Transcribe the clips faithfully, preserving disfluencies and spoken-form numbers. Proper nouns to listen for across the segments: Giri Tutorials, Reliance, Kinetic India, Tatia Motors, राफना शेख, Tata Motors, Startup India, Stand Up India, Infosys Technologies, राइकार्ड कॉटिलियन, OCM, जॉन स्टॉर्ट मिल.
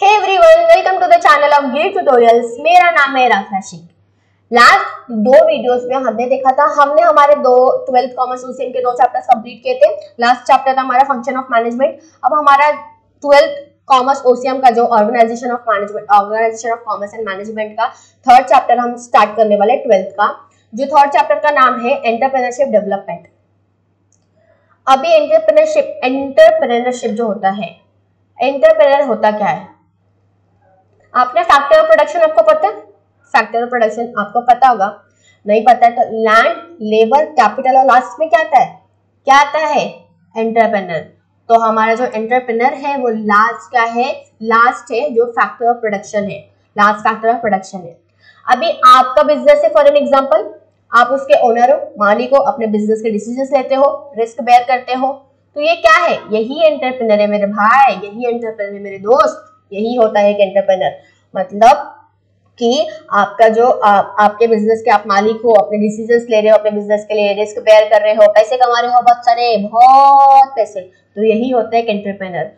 Hey everyone, welcome to the channel of Giri tutorials. मेरा नाम है राफना शेख। लास्ट दो वीडियोस में हमने देखा था, हमने हमारे दो ट्वेल्थ कॉमर्स ओसीएम के दो चैप्टर्स कंप्लीट किए थे। लास्ट चैप्टर था हमारा फंक्शन ऑफ मैनेजमेंट। अब हमारा ट्वेल्थ कॉमर्स ओसीएम का जो organisation of management organisation of commerce and management का थर्ड चैप्टर हम स्टार्ट करने वाले ट्वेल्थ का, जो थर्ड चैप्टर का नाम है एंटरप्रेन्योरशिप डेवलपमेंट। अभी एंटरप्रेन्योरशिप एंटरप्रेन्योरशिप जो होता है, एंटरप्रेन्योर होता क्या है? आपने फैक्टर ऑफ प्रोडक्शन आपको पता है, फैक्टर ऑफ प्रोडक्शन आपको पता होगा, नहीं पता है तो लैंड, लेबर, कैपिटल और लास्ट में क्या आता है क्या आता है एंटरप्रेन्योर। तो हमारा जो एंटरप्रेन्योर है वो लास्ट क्या है लास्ट है जो फैक्टर ऑफ प्रोडक्शन है, लास्ट फैक्टर ऑफ प्रोडक्शन है। अभी आपका बिजनेस है, फॉर एन एग्जाम्पल आप उसके ओनर हो, मालिक हो, अपने बिजनेस के डिसीजन लेते हो, रिस्क बेयर करते हो, तो ये क्या है? यही एंटरप्रेन्योर है मेरे भाई, यही एंटरप्रेन्योर है मेरे दोस्त, यही होता है एक एंटरप्रेन्योर। मतलब कि आपका जो आ, आपके बिजनेस के आप मालिक हो, अपने डिसीजंस ले रहे हो, अपने बिजनेस के लिए रिस्क बेयर कर रहे हो, पैसे कमा रहे हो, बहुत सारे बहुत पैसे, तो यही होता है एक एंटरप्रेन्योर।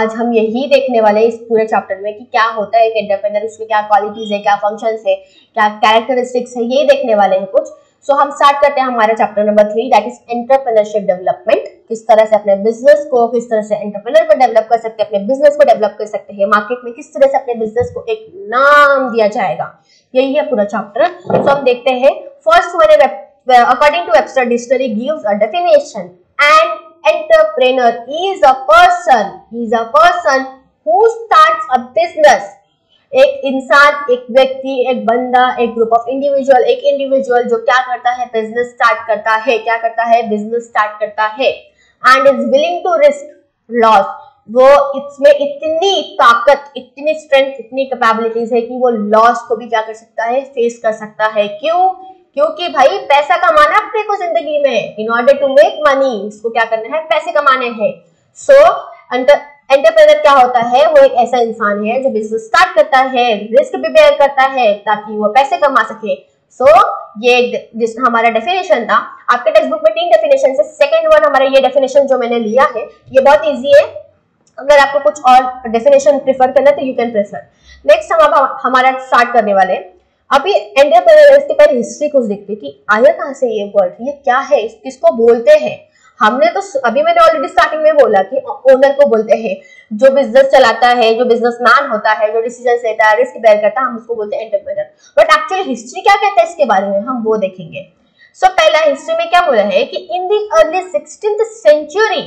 आज हम यही देखने वाले हैं इस पूरे चैप्टर में कि क्या होता है एक एंटरप्रेन्योर, उसके क्या क्वालिटीज है, क्या फंक्शंस है, क्या कैरेक्टरिस्टिक्स है, ये देखने वाले हैं कुछ। सो so, हम स्टार्ट करते हैं हमारे chapter number three, that is entrepreneurship development. किस तरह से अपने बिजनेस को, किस तरह से एंटरप्रेन्योर को डेवलप कर सकते हैं, अपने बिजनेस को डेवलप कर सकते हैं, मार्केट में किस तरह से अपने बिजनेस को एक नाम दिया जाएगा, यही है पूरा चैप्टर। सो so, हम देखते हैं first one, according to Webster dictionary gives a definition, and entrepreneur is a person is a person who starts a business. एक इंसान, एक व्यक्ति, एक बंदा, एक ग्रुप ऑफ इंडिविजुअल, एक इंडिविजुअल जो क्या करता है बिजनेस स्टार्ट करता है, क्या करता है बिजनेस स्टार्ट करता है, and is willing to risk loss. वो इसमें इतनी ताकत, इतनी स्ट्रेंथ, इतनी कैपेबिलिटीज है कि वो लॉस को भी क्या कर सकता है, फेस कर सकता है। क्यों? क्योंकि भाई पैसा कमाना अपने को जिंदगी में, in order to make money, इसको क्या करना है, पैसे कमाने हैं। सो अंतर एंटरप्रेन्योर क्या होता है, वो एक ऐसा इंसान है जो बिजनेस स्टार्ट करता है, रिस्क भी बेयर करता है ताकि वो पैसे कमा सके। सो so, ये जिस हमारा डेफिनेशन था, आपके टेक्स्ट बुक में तीन डेफिनेशन है। सेकंड वन हमारा ये डेफिनेशन जो मैंने लिया है, ये बहुत इजी है। अगर आपको कुछ और डेफिनेशन प्रेफर करना तो यू कैन प्रेफर। नेक्स्ट हम अब हमारा स्टार्ट करने वाले अभी एंटरप्रेन्योर की पहले हिस्ट्री कुछ देखते हैं कि आया कहाँ से ये वर्ड, ये क्या है, किसको बोलते हैं। हमने तो अभी मैंने ऑलरेडी स्टार्टिंग में बोला कि ओनर को बोलते हैं, जो बिजनेस चलाता है, जो बिजनेसमैन होता है, जो डिसीजन लेता है, रिस्क बेयर करता है, हम उसको बोलते हैं एंटरप्रेन्योर। बट एक्चुअली हिस्ट्री क्या कहता है इसके बारे में, हम वो देखेंगे। सो so, पहला हिस्ट्री में क्या बोला है कि in the early sixteenth century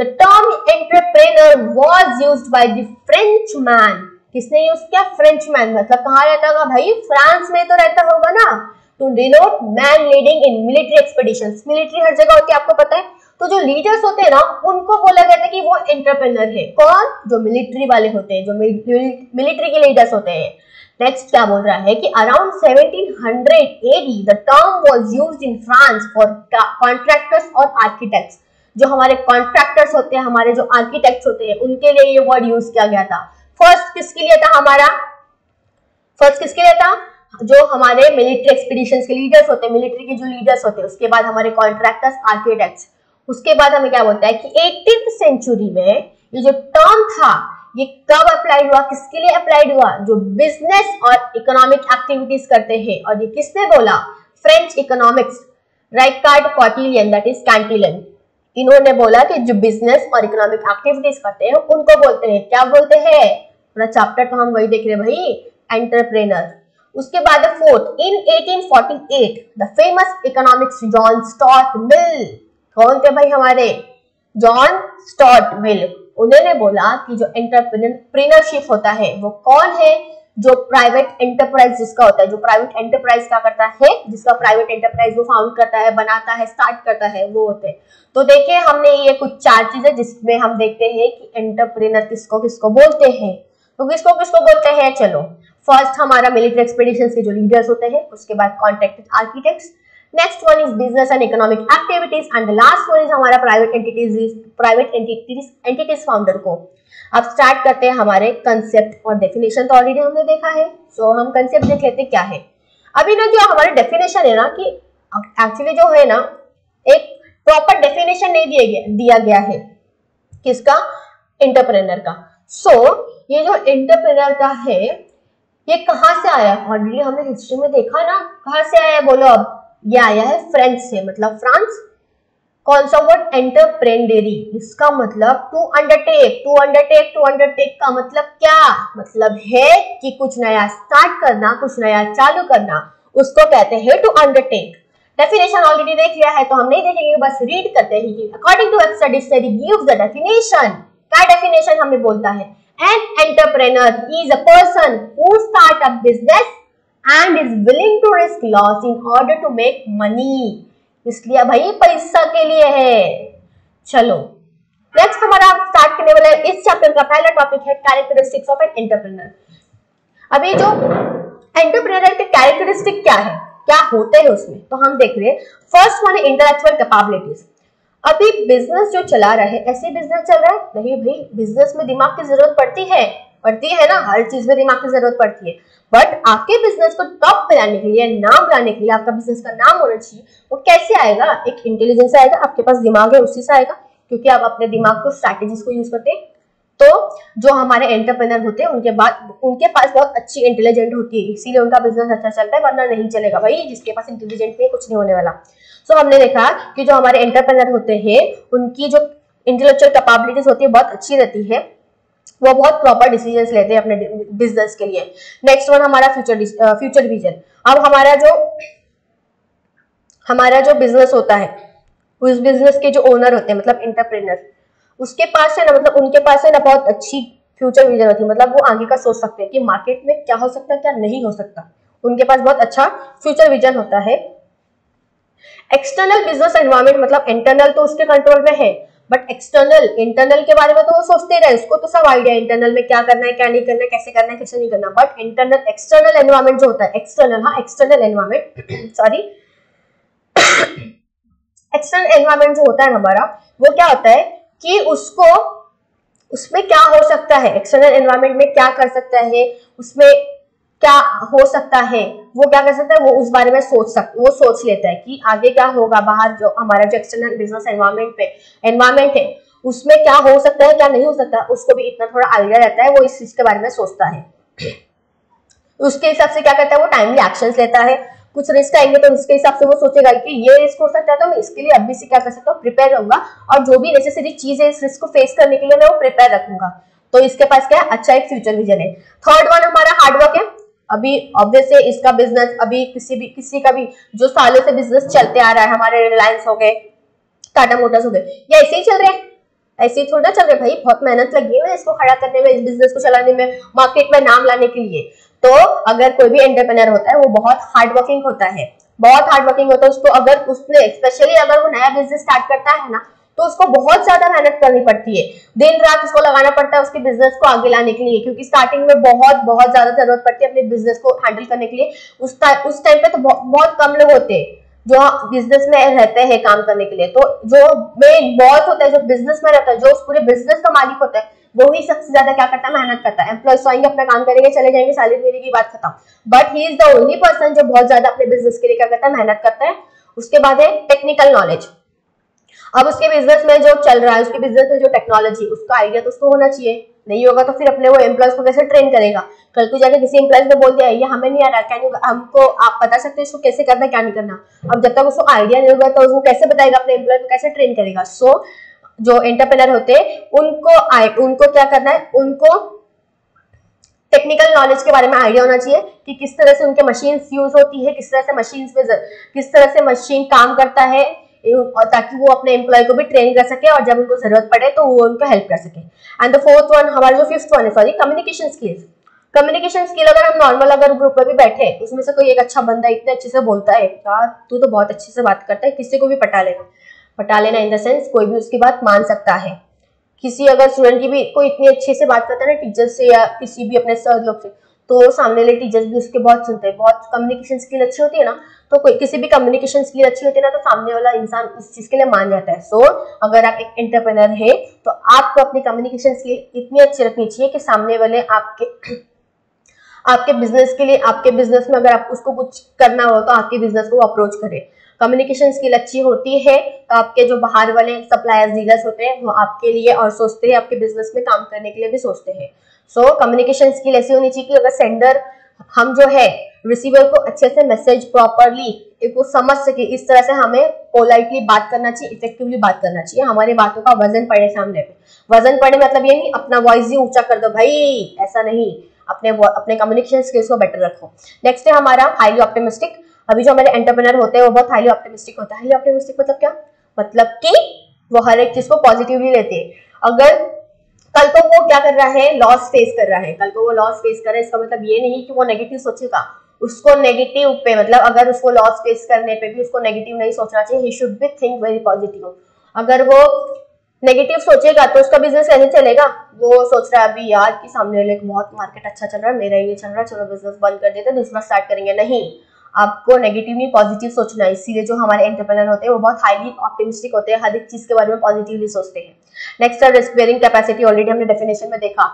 the term entrepreneur was used by the French man. किसने यूज किया? French man. मतलब कहाँ रहता होगा भाई? फ्रांस में तो रहता होगा ना। To denote man leading in military expeditions. Military हर जगह होती है, आपको पता है। तो जो लीडर्स होते हैं ना, उनको बोला जाता है कि वो एंटरप्रेन्योर है। कौन? जो मिलिट्री वाले होते हैं, जो मिलिट्री के लीडर्स होते हैं। नेक्स्ट क्या बोल रहा है कि around seventeen hundred AD the term was used in France for contractors और आर्किटेक्ट्स। जो हमारे कॉन्ट्रैक्टर्स होते हैं, हमारे जो आर्किटेक्ट्स होते हैं, उनके लिए ये वर्ड यूज किया गया था। फर्स्ट किसके लिए था हमारा? फर्स्ट किसके लिए था? जो हमारे मिलिट्री एक्सपीडिशंस के लीडर्स होते हैं, मिलिट्री के जो लीडर्स होते हैं। उसके बाद हमारे कॉन्ट्रैक्टर्स, आर्किटेक्ट्स। उसके बाद हमें क्या बोलता है कि एटीन्थ सेंचुरी में ये जो टर्म था, ये कब अप्लाइड हुआ, किसके लिए अप्लाइड हुआ? जो बिजनेस और इकोनॉमिक एक्टिविटीज करते हैं। और ये किसने बोला? French economics राइकार्ड कॉटिलियन, that is Cantillon. इन्होंने बोला कि जो बिजनेस और इकोनॉमिक एक्टिविटीज करते हैं उनको बोलते हैं, क्या बोलते हैं? पूरा चैप्टर तो हम वही देख रहे हैं भाई, एंटरप्रेन्योर। उसके बाद fourth, in eighteen forty eight the famous economics जॉन स्टॉर्ट मिल। कौन थे भाई? हमारे जॉन स्टॉर्ट मिल। उन्होंने बोला कि जो एंटरप्रेन्योरशिप होता है वो कौन है? जो प्राइवेट एंटरप्राइज जिसका होता है, जो प्राइवेट एंटरप्राइज क्या करता है, जिसका प्राइवेट एंटरप्राइज वो फाउंड करता है, बनाता है, स्टार्ट करता है, वो होते हैं। तो देखिए हमने ये कुछ चार चीजें जिसमें हम देखते हैं कि एंटरप्रेन्योर किसको किसको बोलते हैं। तो किसको किसको बोलते हैं, चलो फर्स्ट हमारा मिलिट्री एक्सपीडिशन के जो लीडर्स होते हैं, उसके बाद contracted architects, next one is business and economic activities, and the last one is हमारा private entities private entities entities founder को। अब स्टार्ट करते हैं हमारे कंसेप्ट और डेफिनेशन, तो ऑलरेडी हमने देखा है। सो so, हम कंसेप्ट देख लेते क्या है। अभी ना जो हमारे डेफिनेशन है ना, कि एक्चुअली जो है ना एक प्रॉपर डेफिनेशन नहीं दिया गया दिया गया है किसका, एंटरप्रेन्योर का। सो so, ये जो एंटरप्रेन्योर का है ये कहाँ से आया? ऑलरेडी हमने हिस्ट्री में देखा ना, कहाँ से आया बोलो अब? ये आया है फ्रेंच से, मतलब फ्रांस। कौन सा वर्ड? एंटरप्रेन्योरी। इसका मतलब to undertake. To undertake to undertake का मतलब क्या? मतलब है कि कुछ नया स्टार्ट करना, कुछ नया चालू करना, उसको कहते हैं टू अंडरटेक। डेफिनेशन ऑलरेडी देख लिया है तो हम नहीं देखेंगे, बस रीड करते हैं कि according to website dictionary gives the definition. क्या डेफिनेशन हमें बोलता है? An entrepreneur is a person who start a business and is willing to risk loss in order to make money. इसलिए भाई पैसा के लिए है। चलो नेक्स्ट हमारा स्टार्ट करने वाला है, इस चैप्टर का पहला टॉपिक है कैरेक्टरिस्टिक्स ऑफ एन एंटरप्रेन्योर। अभी जो एंटरप्रेन्योर के कैरेक्टरिस्टिक क्या है, क्या होते हैं उसमें, तो हम देख रहे हैं। फर्स्ट वन है इंटेलेक्चुअल कैपेबिलिटीज। अभी बिजनेस जो चला रहा है, ऐसे बिजनेस चल रहा है नहीं भाई, बिजनेस में दिमाग की जरूरत पड़ती है, पड़ती है ना, हर चीज में दिमाग की जरूरत पड़ती है। बट आपके बिजनेस को टॉप पे लाने के लिए, नाम लाने के लिए, आपका बिजनेस का नाम होना चाहिए। वो कैसे आएगा? एक इंटेलिजेंस आएगा, आपके पास दिमाग है उसी से आएगा, क्योंकि आप अपने दिमाग को, स्ट्रैटेजीज को यूज करते हैं। तो जो हमारे एंटरप्रेन्योर होते हैं उनके बाद उनके पास बहुत अच्छी इंटेलिजेंट होती है, इसीलिए उनका बिजनेस अच्छा चलता है, वरना नहीं चलेगा भाई। जिसके पास इंटेलिजेंट नहीं कुछ नहीं होने वाला। सो so, हमने देखा कि जो हमारे एंटरप्रेन्योर होते हैं उनकी जो इंटेलेक्चुअल कैपेबिलिटीज होती है बहुत अच्छी रहती है, वो बहुत प्रॉपर डिसीजंस लेते हैं अपने बिजनेस के लिए। नेक्स्ट वन हमारा फ्यूचर फ्यूचर विजन। अब हमारा जो हमारा जो बिजनेस होता है, उस बिजनेस के जो ओनर होते हैं मतलब एंटरप्रेन्योर, उसके पास है ना, मतलब उनके पास है ना बहुत अच्छी फ्यूचर विजन होती है। मतलब वो आगे का सोच सकते हैं कि मार्केट में क्या हो सकता है, क्या नहीं हो सकता। उनके पास बहुत अच्छा फ्यूचर विजन होता है। एक्सटर्नल बिजनेस एनवायरमेंट, मतलब इंटरनल तो उसके कंट्रोल में है, बट एक्सटर्नल इंटरनल के बारे में तो वो सोचते रहे, उसको तो सब आइडिया इंटरनल में क्या करना है, क्या नहीं करना है, कैसे करना है, कैसे नहीं करना। बट इंटरनल एक्सटर्नल एनवायरमेंट जो होता है, एक्सटर्नल हाँ external environment sorry external environment जो होता है हमारा, वो क्या होता है कि उसको उसमें क्या हो सकता है, एक्सटर्नल एनवायरमेंट में क्या कर सकता है, उसमें क्या हो सकता है, वो क्या कर सकता है, वो उस बारे में सोच सक वो सोच लेता है कि आगे क्या होगा बाहर। जो हमारा जो एक्सटर्नल बिजनेस एनवायरमेंट पे एनवायरमेंट है उसमें क्या हो सकता है, क्या नहीं हो सकता, उसको भी इतना थोड़ा आइडिया रहता है, वो इस चीज के बारे में सोचता है। उसके हिसाब से क्या करता है, वो टाइमली एक्शन लेता है। कुछ रिस्क आएंगे तो उसके हिसाब से वो सोचेगा कि ये रिस्क हो सकता है, तो मैं इसके लिए अभी से क्या कर सकता हूँ, प्रिपेयर रहूंगा, और जो भी नेसेसरी चीज है इस रिस्क को फेस करने के लिए मैं वो प्रिपेयर रखूंगा। तो इसके पास क्या है, अच्छा एक फ्यूचर विजन है। थर्ड वन हमारा हार्डवर्क है। अभी ऑब्वियसली इसका बिजनेस, अभी किसी भी किसी का भी जो सालों से बिजनेस चलते आ रहा है, हमारे रिलायंस हो गए, टाटा मोटर्स हो गए, ये ऐसे ही चल रहे हैं, ऐसे ही थोड़ा चल रहे भाई, बहुत मेहनत लगी है इसको खड़ा करने में, इस बिजनेस को चलाने में, मार्केट में नाम लाने के लिए। तो अगर कोई भी एंटरप्रेन्योर होता है वो बहुत हार्डवर्किंग होता है, बहुत हार्डवर्किंग होता है उसको। अगर उसने स्पेशली अगर वो नया बिजनेस स्टार्ट करता है ना, तो उसको बहुत ज्यादा मेहनत करनी पड़ती है, दिन रात उसको लगाना पड़ता है उसके बिजनेस को आगे लाने के लिए, क्योंकि स्टार्टिंग में बहुत बहुत ज्यादा जरूरत पड़ती है अपने बिजनेस को हैंडल करने के लिए। उस टाइम उस टाइम पे तो बहुत, बहुत कम लोग होते हैं जो बिजनेस में रहते हैं काम करने के लिए। तो जो मेन बॉस होता है, जो बिजनेस में रहता है, जो उस पूरे बिजनेस का मालिक होता है, वो ही सबसे ज्यादा क्या करता है, मेहनत करता है। एम्प्लॉयज आएंगे, अपना काम करेंगे, चले जाएंगे, सैलरी मिलेगी की बात खत्म। But he is the only person जो बहुत ज्यादा अपने बिजनेस के लिए क्या करता है, मेहनत करता है। उसके बाद है टेक्निकल नॉलेज। अब उसके बिजनेस में जो चल रहा है, उसके बिजनेस में जो टेक्नोलॉजी, उसका आइडिया तो उसको होना चाहिए, नहीं होगा तो फिर अपने वो एम्प्लॉयज को कैसे ट्रेन करेगा। कल को जाकर किसी एम्प्लॉयज ने बोल दिया ये हमें नहीं आ रहा, क्या नहीं, हमको आप बता सकते हैं इसको कैसे करना क्या नहीं करना। अब जब तक उसको आइडिया नहीं होगा तो उसको कैसे बताएगा, अपने एम्प्लॉयज को कैसे ट्रेन करेगा। सो so, जो एंटरप्रेन्योर होते हैं उनको आए, उनको क्या करना है, उनको टेक्निकल नॉलेज के बारे में आइडिया होना चाहिए कि किस तरह से उनके मशीन्स यूज होती है, किस तरह से मशीन्स में किस तरह से मशीन काम करता है, ताकि वो अपने एम्प्लॉय को भी ट्रेन कर सके और जब उनको जरूरत पड़े तो वो उनको हेल्प कर सके। एंड द फोर्थ वन हमारा जो फिफ्थ वन है sorry communication skills. Communication skill अगर हम नॉर्मल अगर ग्रुप में भी बैठे, उसमें से कोई एक अच्छा बंदा इतने अच्छे से बोलता है, यार तू तो बहुत अच्छे से बात करता है, किसी को भी पटा लेना पटा लेना इन द सेंस कोई भी उसकी बात मान सकता है। किसी अगर स्टूडेंट की भी कोई इतनी अच्छे से बात करता है ना टीचर से या किसी भी अपने सर लोग से, तो सामने वाले टीचर्स भी उसके बहुत सुनते हैं। बहुत कम्युनिकेशन स्किल अच्छी होती है ना, तो कोई किसी भी कम्युनिकेशन स्किल अच्छी होती है ना, तो सामने वाला इंसान इस चीज के लिए मान जाता है। सो so, अगर आप एक एंटरप्रेन्योर है तो आपको अपनी कम्युनिकेशन स्किल इतनी अच्छी रखनी चाहिए कि सामने वाले आपके आपके बिजनेस के लिए, आपके बिजनेस में अगर आप उसको कुछ करना हो तो आपके बिजनेस को अप्रोच करे। कम्युनिकेशन स्किल अच्छी होती है तो आपके जो बाहर वाले सप्लायर्स डीलर्स होते हैं वो आपके लिए और सोचते हैं, आपके बिजनेस में काम करने के लिए भी सोचते हैं। सो कम्युनिकेशन स्किल ऐसी होनी चाहिए कि अगर सेंडर हम जो है रिसीवर को अच्छे से मैसेज प्रॉपरली इसको समझ सके, इस तरह से हमें पोलाइटली बात करना चाहिए, इफेक्टिवली बात करना चाहिए, हमारी बातों का वजन पड़े सामने पे। वजन पड़े मतलब ये नहीं अपना वॉइस ही ऊंचा कर दो भाई, ऐसा नहीं, अपने अपने कम्युनिकेशन स्किल्स को बेटर रखो। नेक्स्ट है हमारा हाईली ऑप्टिमिस्टिक। अभी जो हमारे एंटरप्रेनर होते हैं वो बहुत हाईली ऑप्टिमिस्टिक होता है। हाईली ऑप्टिमिस्टिक मतलब क्या? मतलब कि वो हर एक चीज को पॉजिटिवली लेते हैं। अगर कल को वो क्या कर रहा है, लॉस फेस कर रहा है, कल को वो लॉस फेस कर रहा है, इसका मतलब ये नहीं कि वो नेगेटिव सोचेगा। उसको नेगेटिव पे मतलब अगर उसको लॉस फेस करने पे भी उसको नेगेटिव नहीं सोचना चाहिए, he should be think very positive. अगर वो नेगेटिव सोचेगा तो उसका बिजनेस कैसे चलेगा? वो सोच रहा है अभी यार कि सामने वाले का बहुत मार्केट अच्छा चल रहा है, मेरा ही नहीं चल रहा, चलो बिजनेस बंद कर देते, दूसरा स्टार्ट करेंगे। नहीं, आपको नेगेटिव नहीं पॉजिटिव सोचना है। इसीलिए जो हमारे एंटरप्रेनर होते हैं वो बहुत हाईली ऑप्टिमिस्टिक होते हैं, हर एक चीज के बारे में पॉजिटिवली सोचते हैं। नेक्स्ट है रिस्क बेयरिंग कैपेसिटी। ऑलरेडी हमने डेफिनेशन में देखा।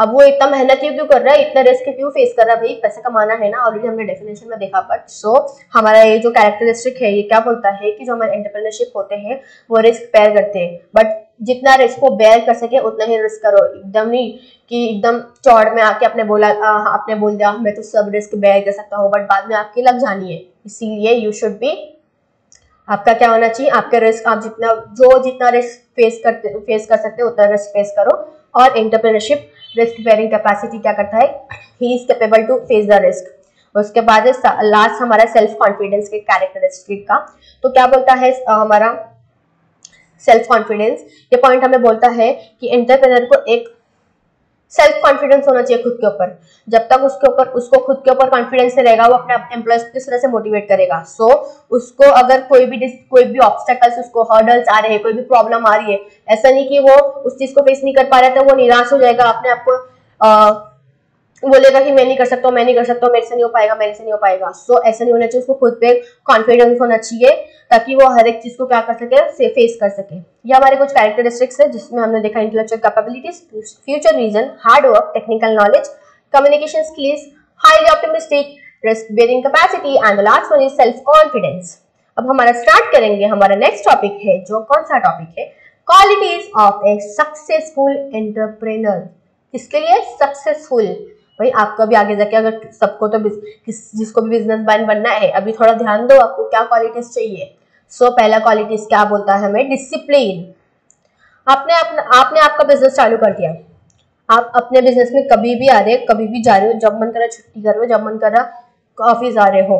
अब वो इतना मेहनत क्यों कर रहा है, इतना रिस्क क्यों फेस कर रहा है, भाई पैसे कमाना है ना, ऑलरेडी हमने डेफिनेशन में देखा। बट सो हमारा ये जो कैरेक्टरिस्टिक है ये क्या बोलता है कि जो हमारे एंटरप्रेन्योरशिप होते हैं वो रिस्क बेयर करते हैं, बट जितना रिस्क को बेयर कर सके उतना ही रिस्क करो। एकदम नहीं कि एकदम चौड़ में आके आपने बोला आ, आपने बोल दिया मैं तो सब रिस्क बेयर कर सकता हूँ, बट बाद में आपकी लग जानी है। इसीलिए यू शुड बी, आपका क्या होना चाहिए, आपके रिस्क आप जितना जो जितना रिस्क फेस करते फेस कर सकते हो उतना रिस्क फेस करो। और एंटरप्रेन्योरशिप रिस्क बेयरिंग कैपेसिटी क्या करता है, he is capable to face the risk. उसके बाद लास्ट हमारा सेल्फ कॉन्फिडेंस के कैरेक्टरिस्टिक का। तो क्या बोलता है हमारा सेल्फ कॉन्फिडेंस, ये पॉइंट हमें बोलता है कि एंटरप्रेनर को एक सेल्फ कॉन्फिडेंस होना चाहिए खुद के ऊपर। जब तक उसके ऊपर उसको खुद के ऊपर कॉन्फिडेंस नहीं रहेगा वो अपने एम्प्लॉयज को किस तरह से मोटिवेट करेगा। सो so, उसको अगर कोई भी कोई भी ऑब्स्टेकल्स, उसको हर्डल्स आ रहे हैं, कोई भी प्रॉब्लम आ रही है, ऐसा नहीं कि वो उस चीज को फेस नहीं कर पा रहा था, वो निराश हो जाएगा, अपने आप को बोलेगा कि मैं नहीं कर सकता, मैं नहीं कर सकता, मेरे से नहीं हो पाएगा, मेरे से नहीं हो पाएगा। सो so, ऐसा नहीं होना चाहिए, उसको खुद पे कॉन्फिडेंस होना चाहिए ताकि वो हर एक चीज को क्या कर सके, फेस कर सके। ये हमारे कुछ कैरेक्टरिस्टिक्स है जिसमें हमने देखा intellectual capabilities, future vision, hard work, technical knowledge, communication skills, highly optimistic, risk bearing capacity and the last one is self confidence. अब हमारा स्टार्ट करेंगे, हमारा नेक्स्ट टॉपिक है, जो कौन सा टॉपिक है, qualities of a successful entrepreneur. किसके लिए सक्सेसफुल? भाई आपको भी आगे जाके अगर सबको तो किस जिसको भी बिजनेस मैन बनना है अभी थोड़ा ध्यान दो आपको क्या क्वालिटीज चाहिए। सो so, पहला क्वालिटीज क्या बोलता है हमें, डिसिप्लिन। आपने अपना आपने आपका बिजनेस चालू कर दिया, आप अपने बिजनेस में कभी भी आ रहे, कभी भी जा रहे हो, जब मन करा छुट्टी कर रहे हो, जब मन करा ऑफिस आ रहे हो,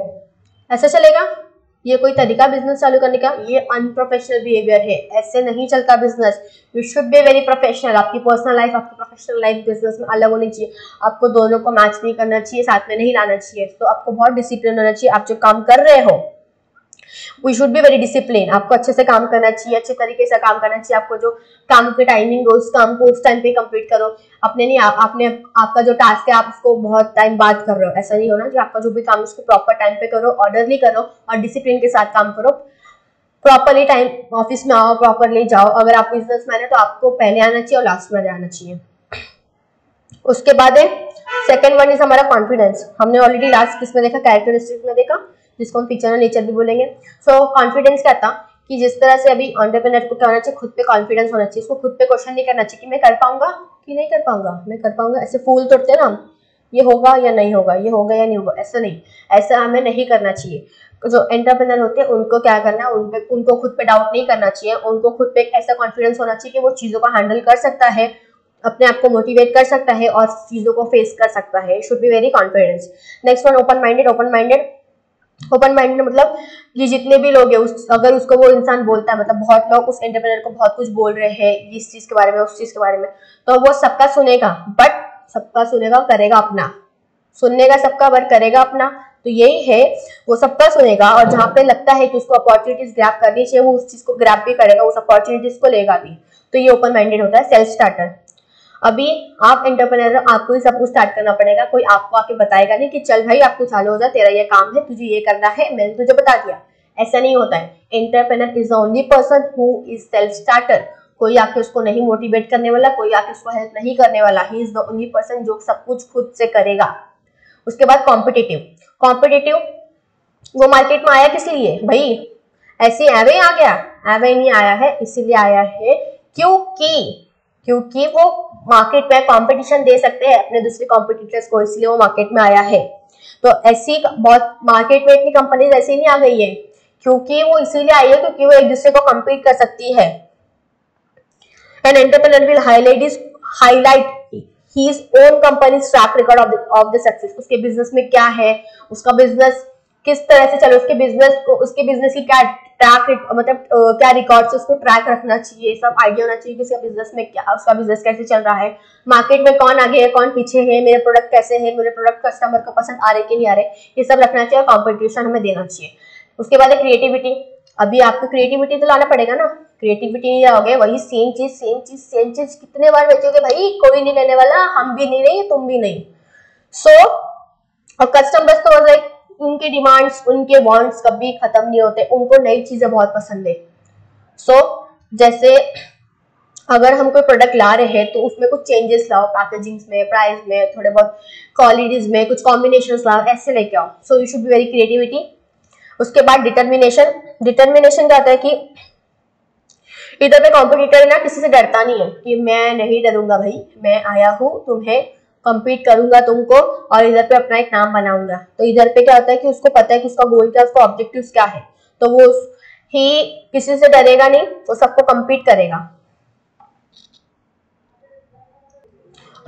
ऐसा चलेगा? ये कोई तरीका बिजनेस चालू करने का? ये अनप्रोफेशनल बिहेवियर है, ऐसे नहीं चलता business. You should be very professional. आपकी पर्सनल लाइफ, आपकी प्रोफेशनल लाइफ बिजनेस में अलग होनी चाहिए, आपको दोनों को मैच नहीं करना चाहिए, साथ में नहीं लाना चाहिए। तो आपको बहुत डिसिप्लिन होना चाहिए, आप जो काम कर रहे हो we should be very discipline. आपको अच्छे से काम करना चाहिए, अच्छे तरीके से काम करना चाहिए, आपको जो काम की टाइमिंग हो उस काम को उस टाइम पे कंप्लीट करो। अपने नहीं आप, आपने आपका जो टास्क है आप उसको बहुत टाइम बाद कर रहे हो, ऐसा नहीं होना कि आपका जो भी काम उसको प्रॉपर टाइम पे करो, ऑर्डरली करो और डिसिप्लिन के साथ काम करो। प्रॉपरली टाइम ऑफिस में आओ, प्रॉपरली जाओ। अगर आप बिजनेस मैन है तो आपको पहले आना चाहिए और लास्ट में आना चाहिए। उसके बाद है सेकेंड वन इज हमारा कॉन्फिडेंस। हमने ऑलरेडी लास्ट किस में देखा, कैरेक्टरिस्टिक में देखा, जिसको हम फीचर और नेचर भी बोलेंगे। सो कॉन्फिडेंस क्या था कि जिस तरह से अभी एंटरप्रेन्योर को क्या होना चाहिए, खुद पे कॉन्फिडेंस होना चाहिए, उसको खुद पे क्वेश्चन नहीं करना चाहिए कि मैं कर पाऊंगा कि नहीं कर पाऊंगा, मैं कर पाऊंगा, ऐसे फूल तोड़ते ना हम, ये होगा या नहीं होगा, ये होगा या नहीं होगा, ऐसा नहीं, ऐसा हमें नहीं करना चाहिए। जो एंटरप्रेन्योर होते हैं उनको क्या करना है, उन पे उनको खुद पे डाउट नहीं करना चाहिए, उनको खुद पे एक ऐसा कॉन्फिडेंस होना चाहिए कि वो चीज़ों को हैंडल कर सकता है, अपने आप को मोटिवेट कर सकता है और चीज़ों को फेस कर सकता है। Should be very confidence. Next one open minded. Open minded open minded मतलब ये जितने भी लोग हैं उस अगर उसको वो इंसान बोलता है, मतलब बहुत लोग उस एंटरप्रेनर को बहुत कुछ बोल रहे हैं इस चीज के बारे में, उस चीज के बारे में, तो वो सबका सुनेगा, बट सबका सुनेगा करेगा अपना, सुनने का सबका बट करेगा अपना। तो यही है, वो सबका सुनेगा और जहाँ पे लगता है कि उसको अपॉर्चुनिटीज ग्रैब करनी चाहिए वो उस चीज को ग्रैब भी करेगा, उस अपॉर्चुनिटीज को लेगा भी। तो ये ओपन माइंडेड होता है। सेल्फ स्टार्टर, अभी आप एंटरप्रेन्योर आपको ही सब कुछ स्टार्ट करना पड़ेगा, कोई आपको आके बताएगा नहीं कि चल भाई आपको चालू हो जाए, तेरा ये काम है, तुझे ये करना है, मैंने तुझे बता दिया, ऐसा नहीं होता है। Entrepreneur is the only person who is self starter. कोई आके उसको नहीं मोटिवेट करने वाला, कोई आके उसको हेल्प नहीं करने वाला, he is the only person जो सब कुछ खुद से करेगा। उसके बाद कॉम्पिटिटिव। कॉम्पिटिटिव वो मार्केट में आया किस लिए भाई, ऐसे एवे आ गया, एवे नहीं आया है, इसीलिए आया है क्योंकि क्योंकि वो मार्केट में कंपटीशन दे सकते हैं अपने दूसरे कॉम्पिटिटर्स को, इसलिए वो मार्केट में आया है। तो ऐसी बहुत मार्केट में इतनी कंपनीज ऐसी नहीं आ गई है, क्योंकि वो इसीलिए आई है क्योंकि वो एक दूसरे को कम्पीट कर सकती है। An entrepreneur will highlight his own companies track record of the of the success. उसके बिजनेस में क्या है, उसका बिजनेस किस तरह से चलो, उसके बिजनेस को उसके बिजनेस की क्या ट्रैक मतलब क्या रिकॉर्ड्स उसको ट्रैक रखना चाहिए, सब आइडिया होना चाहिए कि इसका बिजनेस में क्या, उसका बिजनेस कैसे चल रहा है, मार्केट में कौन आगे है कौन पीछे है, मेरे प्रोडक्ट कैसे हैं, मेरे प्रोडक्ट कस्टमर को पसंद आ रहे कि नहीं आ रहे, ये सब रखना चाहिए और कॉम्पिटिशन हमें देना चाहिए। उसके बाद है क्रिएटिविटी। अभी आपको क्रिएटिविटी तो लाना पड़ेगा ना, क्रिएटिविटी नहीं आओगे वही सेम चीज सेम चीज सेम चीज कितने बार बेचोगे भाई, कोई नहीं लेने वाला, हम भी नहीं नहीं तुम भी नहीं। सो और कस्टमर्स तो लाइक उनके डिमांड्स उनके वांट्स कभी खत्म नहीं होते, उनको नई चीजें बहुत पसंद है। सो so, जैसे अगर हम कोई प्रोडक्ट ला रहे हैं तो उसमें कुछ चेंजेस लाओ, पैकेजिंग्स में, प्राइस में, थोड़े बहुत क्वालिटीज में कुछ कॉम्बिनेशंस लाओ, ऐसे लेके आओ। So you should be very creativity. उसके बाद डिटर्मिनेशन। डिटर्मिनेशन कहता है कि इधर पे कॉम्पिटिटर ना किसी से डरता नहीं है कि मैं नहीं डरूंगा भाई, मैं आया हूँ तुम्हें कम्पीट करूंगा तुमको और इधर पे अपना एक नाम बनाऊंगा। तो इधर पे क्या होता है कि उसको पता है कि उसका गोल क्या है, उसका ऑब्जेक्टिव्स क्या है, तो वो ही किसी से डरेगा नहीं, वो सबको कम्पीट करेगा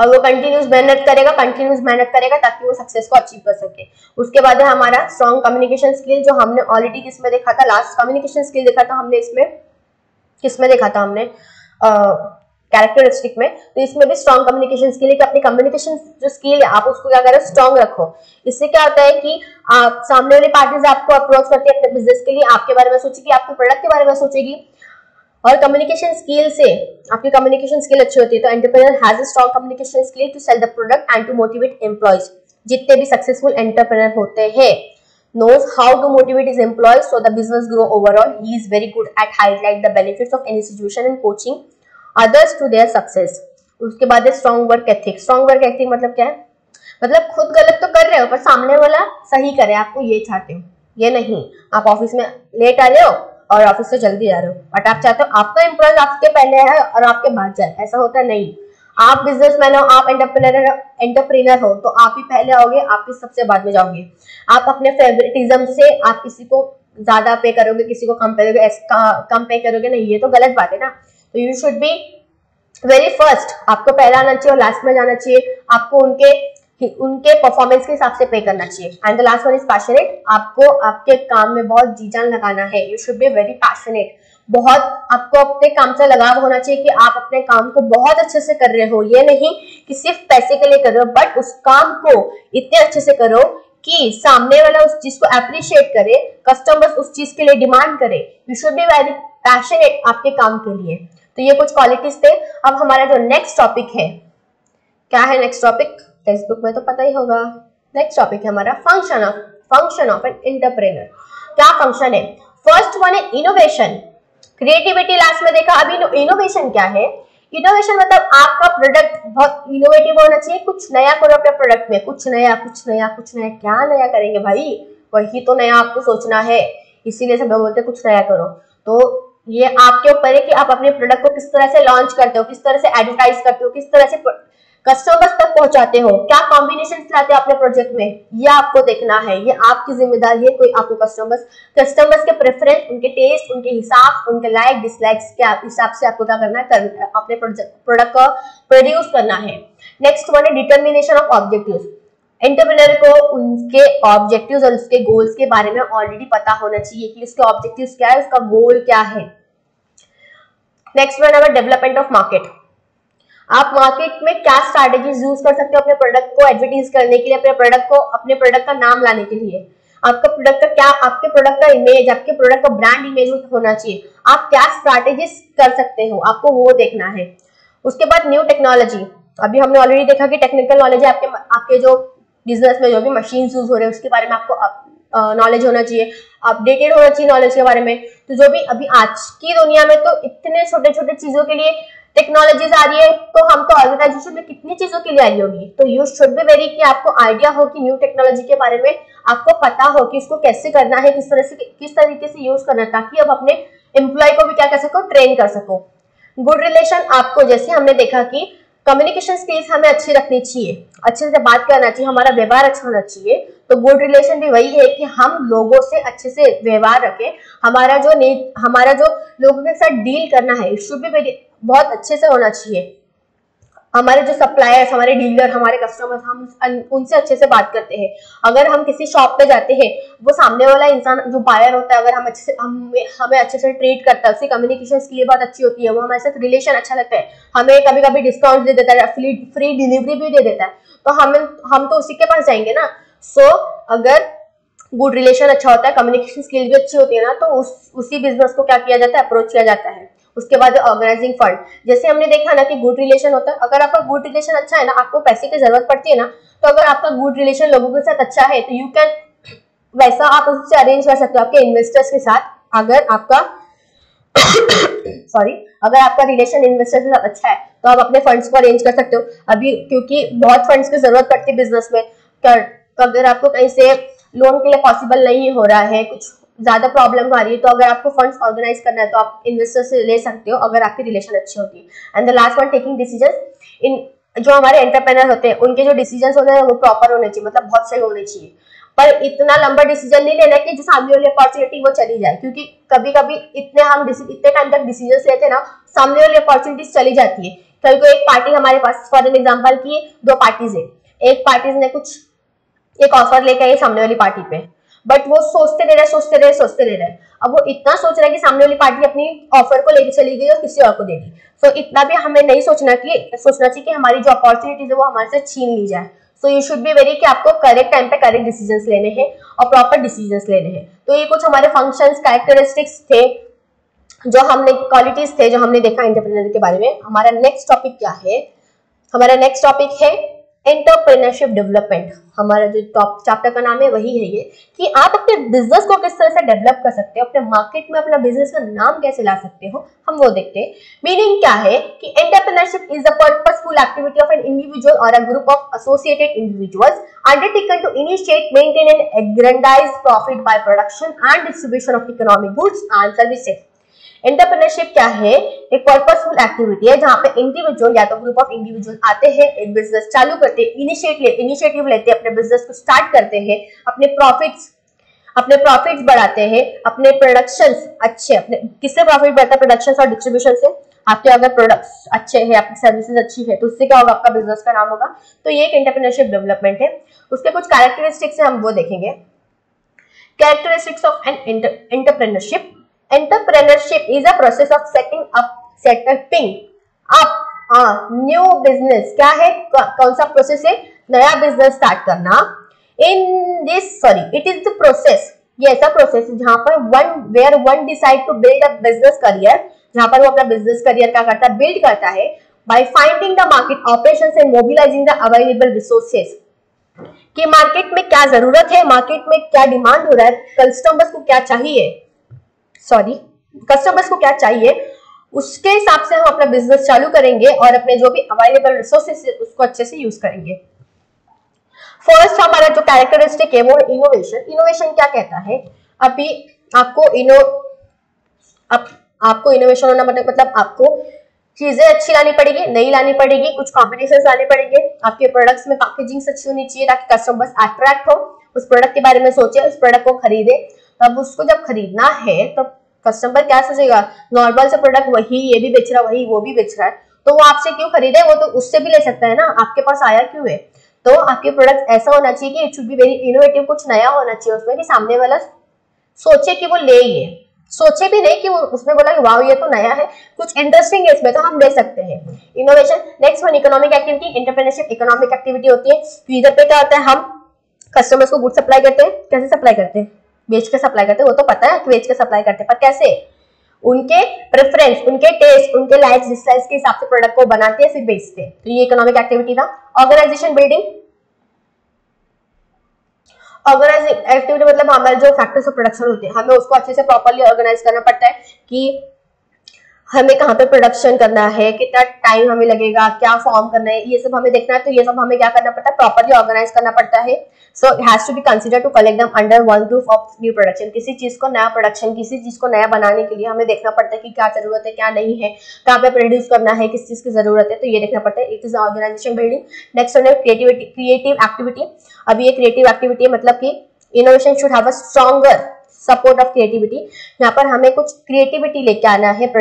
और वो कंटिन्यूस मेहनत करेगा कंटिन्यूस मेहनत करेगा ताकि वो सक्सेस को अचीव कर सके। उसके बाद है हमारा स्ट्रॉन्ग कम्युनिकेशन स्किल, जो हमने ऑलरेडी किसमें देखा था, लास्ट कम्युनिकेशन स्किल देखा था हमने, इसमें किसमें देखा था हमने कैरेक्टरिस्टिक में। तो इसमें भी स्ट्रॉन्ग कम्युनिकेशन स्किल है कि अपनी कम्युनिकेशन जो स्किल है आप उसको क्या करें, स्ट्रॉन्ग रखो। इससे क्या होता है कि आप सामने वाली पार्टीज आपको अप्रोच करती है अपने बिजनेस के लिए, आपके बारे में सोचेगी, आपके प्रोडक्ट के बारे में सोचेगी और कम्युनिकेशन स्किल से आपकी कम्युनिकेशन स्किल अच्छी होती है। तो entrepreneur has a strong communication skill to sell the product and to motivate employees. जितने भी सक्सेसफुल एंटरप्रेन्योर होते हैं knows how to motivate his employees so the business grow overall. He is very good at highlight the benefits of any situation and coaching others to their success. उसके बाद है strong work ethic. Strong work ethic मतलब क्या है, मतलब खुद गलत तो कर रहे हो पर सामने वाला सही करे, आपको ये चाहते हो, ये नहीं आप ऑफिस में लेट आ रहे हो और ऑफिस से जल्दी जा रहे हो, बट आप चाहते हो आपका एम्प्लॉय आपके पहले है और आपके बाद जाए, ऐसा होता नहीं। आप बिजनेसमैन हो, आप एंटरप्रेनर एंटरप्रेनर हो तो आप ही पहले आओगे, आप ही सबसे बाद में जाओगे। आप अपने फेवरेटिज्म से आप किसी को ज्यादा पे करोगे, किसी को कम पे करोगे, कम पे करोगे नहीं, ये तो गलत बात है ना। तो you should be very first, आपको पहला आना चाहिए और लास्ट में जाना चाहिए, आपको उनके उनके परफॉर्मेंस के हिसाब से पे करना चाहिए। And the last one is passionate. आपको आपके काम में बहुत जी जान लगाना है, you should be very passionate. बहुत आपको अपने काम से लगाव होना चाहिए कि आप अपने काम को बहुत अच्छे से कर रहे हो, ये नहीं कि सिर्फ पैसे के लिए कर रहे हो, बट उस काम को इतने अच्छे से करो कि सामने वाला उस चीज को अप्रिशिएट करे, कस्टमर्स उस चीज के लिए डिमांड करे। You should be very passionate आपके काम के लिए। तो ये कुछ क्वालिटीज थे। अब हमारा जो नेक्स्ट टॉपिक है, क्या है नेक्स्ट टॉपिक, टेक्स्ट बुक में तो पता ही होगा। नेक्स्ट टॉपिक है हमारा function of function of an entrepreneur. क्या फंक्शन है? फर्स्ट वन है इनोवेशन, क्रिएटिविटी लास्ट में देखा। अभी इनोवेशन क्या है? इनोवेशन मतलब आपका प्रोडक्ट बहुत इनोवेटिव होना चाहिए, कुछ नया करो अपने प्रोडक्ट में, कुछ नया कुछ नया कुछ नया क्या नया करेंगे भाई, वही तो नया आपको सोचना है, इसीलिए सब लोग बोलते हैं कुछ नया करो। तो ये आपके ऊपर है कि आप अपने प्रोडक्ट को किस तरह से लॉन्च करते हो, किस तरह से एडवर्टाइज करते हो, किस तरह से कस्टमर्स तक पहुंचाते हो, क्या कॉम्बिनेशन लाते हो अपने प्रोजेक्ट में, ये आपको देखना है। ये आपकी जिम्मेदारी है। कोई आपको कस्टमर्स कस्टमर्स के प्रेफरेंस, उनके टेस्ट, उनके हिसाब, उनके लाइक डिसलाइक्स के हिसाब से आपको क्या करना है, अपने प्रोडक्ट को प्रोड्यूस करना है। नेक्स्ट वन है डिटर्मिनेशन ऑफ ऑब्जेक्टिव्स। एंटरप्रेन्योर को उनके ऑब्जेक्टिव्स और उसके गोल्स के बारे में ऑलरेडी पता होना चाहिए कि उसके ऑब्जेक्टिव्स क्या है, उसका गोल क्या है। नेक्स्ट वन है डेवलपमेंट ऑफ मार्केट। आप मार्केट में क्या स्ट्रैटेजीज यूज कर सकते हो अपने प्रोडक्ट को एडवर्टाइज करने के लिए, अपने प्रोडक्ट को अपने प्रोडक्ट का नाम लाने के लिए। आपका प्रोडक्ट का क्या, आपके प्रोडक्ट का इमेज, आपके प्रोडक्ट का ब्रांड इमेज होना चाहिए। आप क्या स्ट्रैटेजीज कर सकते हो, आपको वो देखना है। उसके बाद न्यू टेक्नोलॉजी। अभी हमने ऑलरेडी देखा कि टेक्निकल नॉलेज आपके आपके जो बिजनेस में जो भी मशीन यूज हो रहे हैं उसके बारे में आपको नॉलेज होना चाहिए, अपडेटेड होना चाहिए नॉलेज के बारे में। तो जो भी अभी आज की दुनिया में तो इतने छोटे छोटे चीजों के लिए टेक्नोलॉजीज आ रही है तो हम तो ऑर्गेनाइजेशन में कितनी चीजों के लिए आई होगी, तो यू शुड बी वेरी कि आपको आइडिया हो कि न्यू टेक्नोलॉजी के बारे में आपको पता हो कि इसको कैसे करना है, किस तरह से किस तरीके से यूज करना है, ताकि आप अपने एम्प्लॉय को भी क्या कर सको, ट्रेन कर सको। गुड रिलेशन आपको, जैसे हमने देखा कि कम्युनिकेशन स्किल्स हमें अच्छी रखनी चाहिए, अच्छे से बात करना चाहिए, हमारा व्यवहार अच्छा होना चाहिए, तो गुड रिलेशन भी वही है कि हम लोगों से अच्छे से व्यवहार रखें, हमारा जो नीड हमारा जो लोगों के साथ डील करना है इट शुड बी बहुत अच्छे से होना चाहिए। हमारे जो सप्लायर्स, हमारे डीलर, हमारे कस्टमर्स, हम उनसे अच्छे से बात करते हैं। अगर हम किसी शॉप पे जाते हैं, वो सामने वाला इंसान जो बायर होता है, अगर हम अच्छे से हम हमें अच्छे से ट्रीट करता है, उसकी कम्युनिकेशन स्किल बहुत अच्छी होती है, वो हमारे साथ रिलेशन अच्छा लगता है, हमें कभी कभी डिस्काउंट दे देता है, फ्री फ्री डिलीवरी भी दे देता है, तो हम हम तो उसी के पास जाएंगे ना। सो so, अगर गुड रिलेशन अच्छा होता है, कम्युनिकेशन स्किल भी अच्छी होती है ना, तो उस, उसी बिजनेस को क्या किया जाता है, अप्रोच किया जाता है। उसके बाद ऑर्गेनाइजिंग फंड, जैसे हमने देखा ना कि गुड रिलेशन होता है, अगर आपका गुड रिलेशन अच्छा है ना, आपको पैसे की जरूरत पड़ती है ना, तो अगर आपका गुड रिलेशन लोगों के साथ अच्छा है तो यू कैन वैसा आप उससे अरेंज कर सकते हो आपके इन्वेस्टर्स के साथ। अगर आपका सॉरी अगर आपका रिलेशन इन्वेस्टर्स के साथ अच्छा है तो आप अपने फंड्स को अरेंज कर सकते हो। अभी क्योंकि बहुत फंड्स की जरूरत पड़ती है बिजनेस में, तो अगर आपको कहीं से लोन के लिए पॉसिबल नहीं हो रहा है, कुछ ज्यादा प्रॉब्लम आ रही है, तो अगर आपको फंड्स ऑर्गेनाइज करना है तो आप इन्वेस्टर से ले सकते हो, अगर आपकी रिलेशन अच्छी होती है। And the last one, taking decisions. इन जो हमारे एंटरप्रेनर होते हैं उनके जो डिसीजंस होते हैं वो प्रॉपर होने चाहिए, मतलब बहुत सही होने चाहिए, पर इतना लंबा डिसीजन नहीं लेना कि जो सामने वाली अपॉर्चुनिटी वो चली जाए, क्योंकि कभी कभी इतने हम इतने टाइम तक डिसीजन लेते हैं ना, सामने वाली अपॉर्चुनिटीज चली जाती है। कल को एक पार्टी हमारे पास, फॉर एन एग्जाम्पल की दो पार्टीज है, एक पार्टीज ने कुछ एक ऑफर लेके आई सामने वाली पार्टी पे, बट वो सोचते रह रहे सोचते रहे सोचते रह रहे अब वो इतना सोच रहा है कि सामने वाली पार्टी अपनी ऑफर को लेके चली गई और किसी और को दे दी। सो so, इतना भी हमें नहीं सोचना कि सोचना चाहिए कि हमारी जो अपॉर्चुनिटीज है वो हमारे से छीन ली जाए। So you should be very कि आपको करेक्ट टाइम पे करेक्ट डिसीजंस लेने हैं और प्रॉपर डिसीजंस लेने हैं। तो ये कुछ हमारे फंक्शंस, कैरेक्टरिस्टिक्स थे जो हमने, क्वालिटीज थे जो हमने देखा एंटरप्रेन्योर के बारे में। हमारा नेक्स्ट टॉपिक क्या है? हमारा नेक्स्ट टॉपिक है एंटरप्रेन्योरशिप डेवलपमेंट। हमारा जो टॉप चैप्टर का नाम है वही है ये कि आप अपने बिजनेस को किस तरह से डेवलप कर सकते हो, अपने मार्केट में अपना बिजनेस का नाम कैसे ला सकते हो, हम वो देखते हैं। मीनिंग क्या है कि entrepreneurship is the purposeful activity of an individual और a group of associated individuals undertaken to initiate, maintain and aggrandize profit by production and distribution of economic goods and services. Entrepreneurship क्या है? एक purposeful activity है जहां पे individual या तो group of individual आते हैं, एक बिजनेस चालू करते हैं, इनिशिएटिव इनिशिएटिव लेते हैं, अपने बिजनेस को स्टार्ट करते हैं, अपने प्रॉफिट्स अपने प्रॉफिट्स बढ़ाते हैं, अपने प्रोडक्शंस अच्छे, अपने किससे प्रॉफिट बढ़ता है? प्रोडक्शंस और डिस्ट्रीब्यूशन से। आपके अगर प्रोडक्ट्स अच्छे हैं, आपकी सर्विसेज अच्छी है, तो उससे क्या होगा? आपका बिजनेस का नाम होगा। तो ये एक एंटरप्रेन्योरशिप डेवलपमेंट है। उसके कुछ कैरेक्टरिस्टिक्स है, हम वो देखेंगे। Characteristics of an entrepreneurship. Entrepreneurship is a process of setting up, setting up a new business. क्या है? कौन सा प्रोसेस है? नया बिजनेस स्टार्ट करना। In this, sorry, it is the process. ये ऐसा प्रोसेस जहाँ पर one where one decide to build a business career, जहाँ पर वो अपना बिजनेस करियर क्या करता है? बिल्ड करता है by finding the market operations and mobilizing the available resources. कि मार्केट में क्या जरूरत है, मार्केट में क्या डिमांड हो रहा है, कस्टमर्स को क्या चाहिए, सॉरी कस्टमर्स को क्या चाहिए, उसके हिसाब से हम अपना बिजनेस चालू करेंगे और अपने जो भी अवेलेबल रिसोर्सेस है उसको अच्छे से यूज करेंगे। फर्स्ट हमारा जो कैरेक्टरिस्टिक है वो है इनोवेशन। इनोवेशन क्या कहता है? अभी आपको इनो आप, आपको इनोवेशन होना मतलब आपको चीजें अच्छी लानी पड़ेगी, नई लानी पड़ेगी, कुछ कॉम्बिनेशन लाने पड़ेंगे, आपके प्रोडक्ट्स में पैकेजिंग अच्छी होनी चाहिए ताकि कस्टमर्स अट्रैक्ट हो, उस प्रोडक्ट के बारे में सोचे, उस प्रोडक्ट को खरीदे। तब उसको जब खरीदना है तो कस्टमर क्या सोचेगा? नॉर्मल से प्रोडक्ट वही ये भी बेच रहा है, वही वो भी बेच रहा है, तो वो आपसे क्यों खरीदे? वो तो उससे भी ले सकता है ना, आपके पास आया क्यों है? तो आपके प्रोडक्ट ऐसा होना चाहिए कि it should be very innovative, कुछ नया होना चाहिए उसमें कि सामने वाला सोचे कि वो ले, ये सोचे भी नहीं कि वो उसने बोला कि वाह ये तो नया है, कुछ इंटरेस्टिंग है इसमें, तो हम ले सकते हैं। Innovation. Next one, economic activity. Entrepreneurship economic activity होती है। इधर पे क्या होता है? हम कस्टमर्स को गुड सप्लाई करते हैं। कैसे सप्लाई करते हैं? बेच के सप्लाई करते हैं, वो तो पता है कि बेच के सप्लाई करते हैं, पर कैसे? उनके प्रेफरेंस, उनके टेस्ट, उनके लाइक्स डिसलाइक्स के हिसाब से प्रोडक्ट को बनाते हैं, फिर बेचते हैं। तो ये इकोनॉमिक एक्टिविटी था। Organisation building. ऑर्गेनाइजेशन एक्टिविटी मतलब हमारे जो फैक्टर्स ऑफ प्रोडक्शन होते हैं, हमें उसको अच्छे से प्रॉपरली ऑर्गेनाइज करना पड़ता है कि हमें कहाँ पे प्रोडक्शन करना है, कितना टाइम हमें लगेगा, क्या फॉर्म करना है, ये सब हमें देखना है। तो ये सब हमें क्या करना पड़ता है, प्रॉपरली ऑर्गेनाइज करना पड़ता है। So it has to be consider to collect them under one roof of new production. किसी चीज को नया प्रोडक्शन, किसी चीज को नया बनाने के लिए हमें देखना पड़ता है कि क्या जरूरत है, क्या नहीं है, कहाँ पे प्रोड्यूस करना है, किस चीज की जरूरत है, तो ये देखना पड़ता है। It is organisation building. Next one creativity, creative activity. अब ये क्रिएटिव एक्टिविटी मतलब कि innovation should have a stronger support of creativity. यहाँ पर हमें कुछ क्रिएटिविटी लेके आना है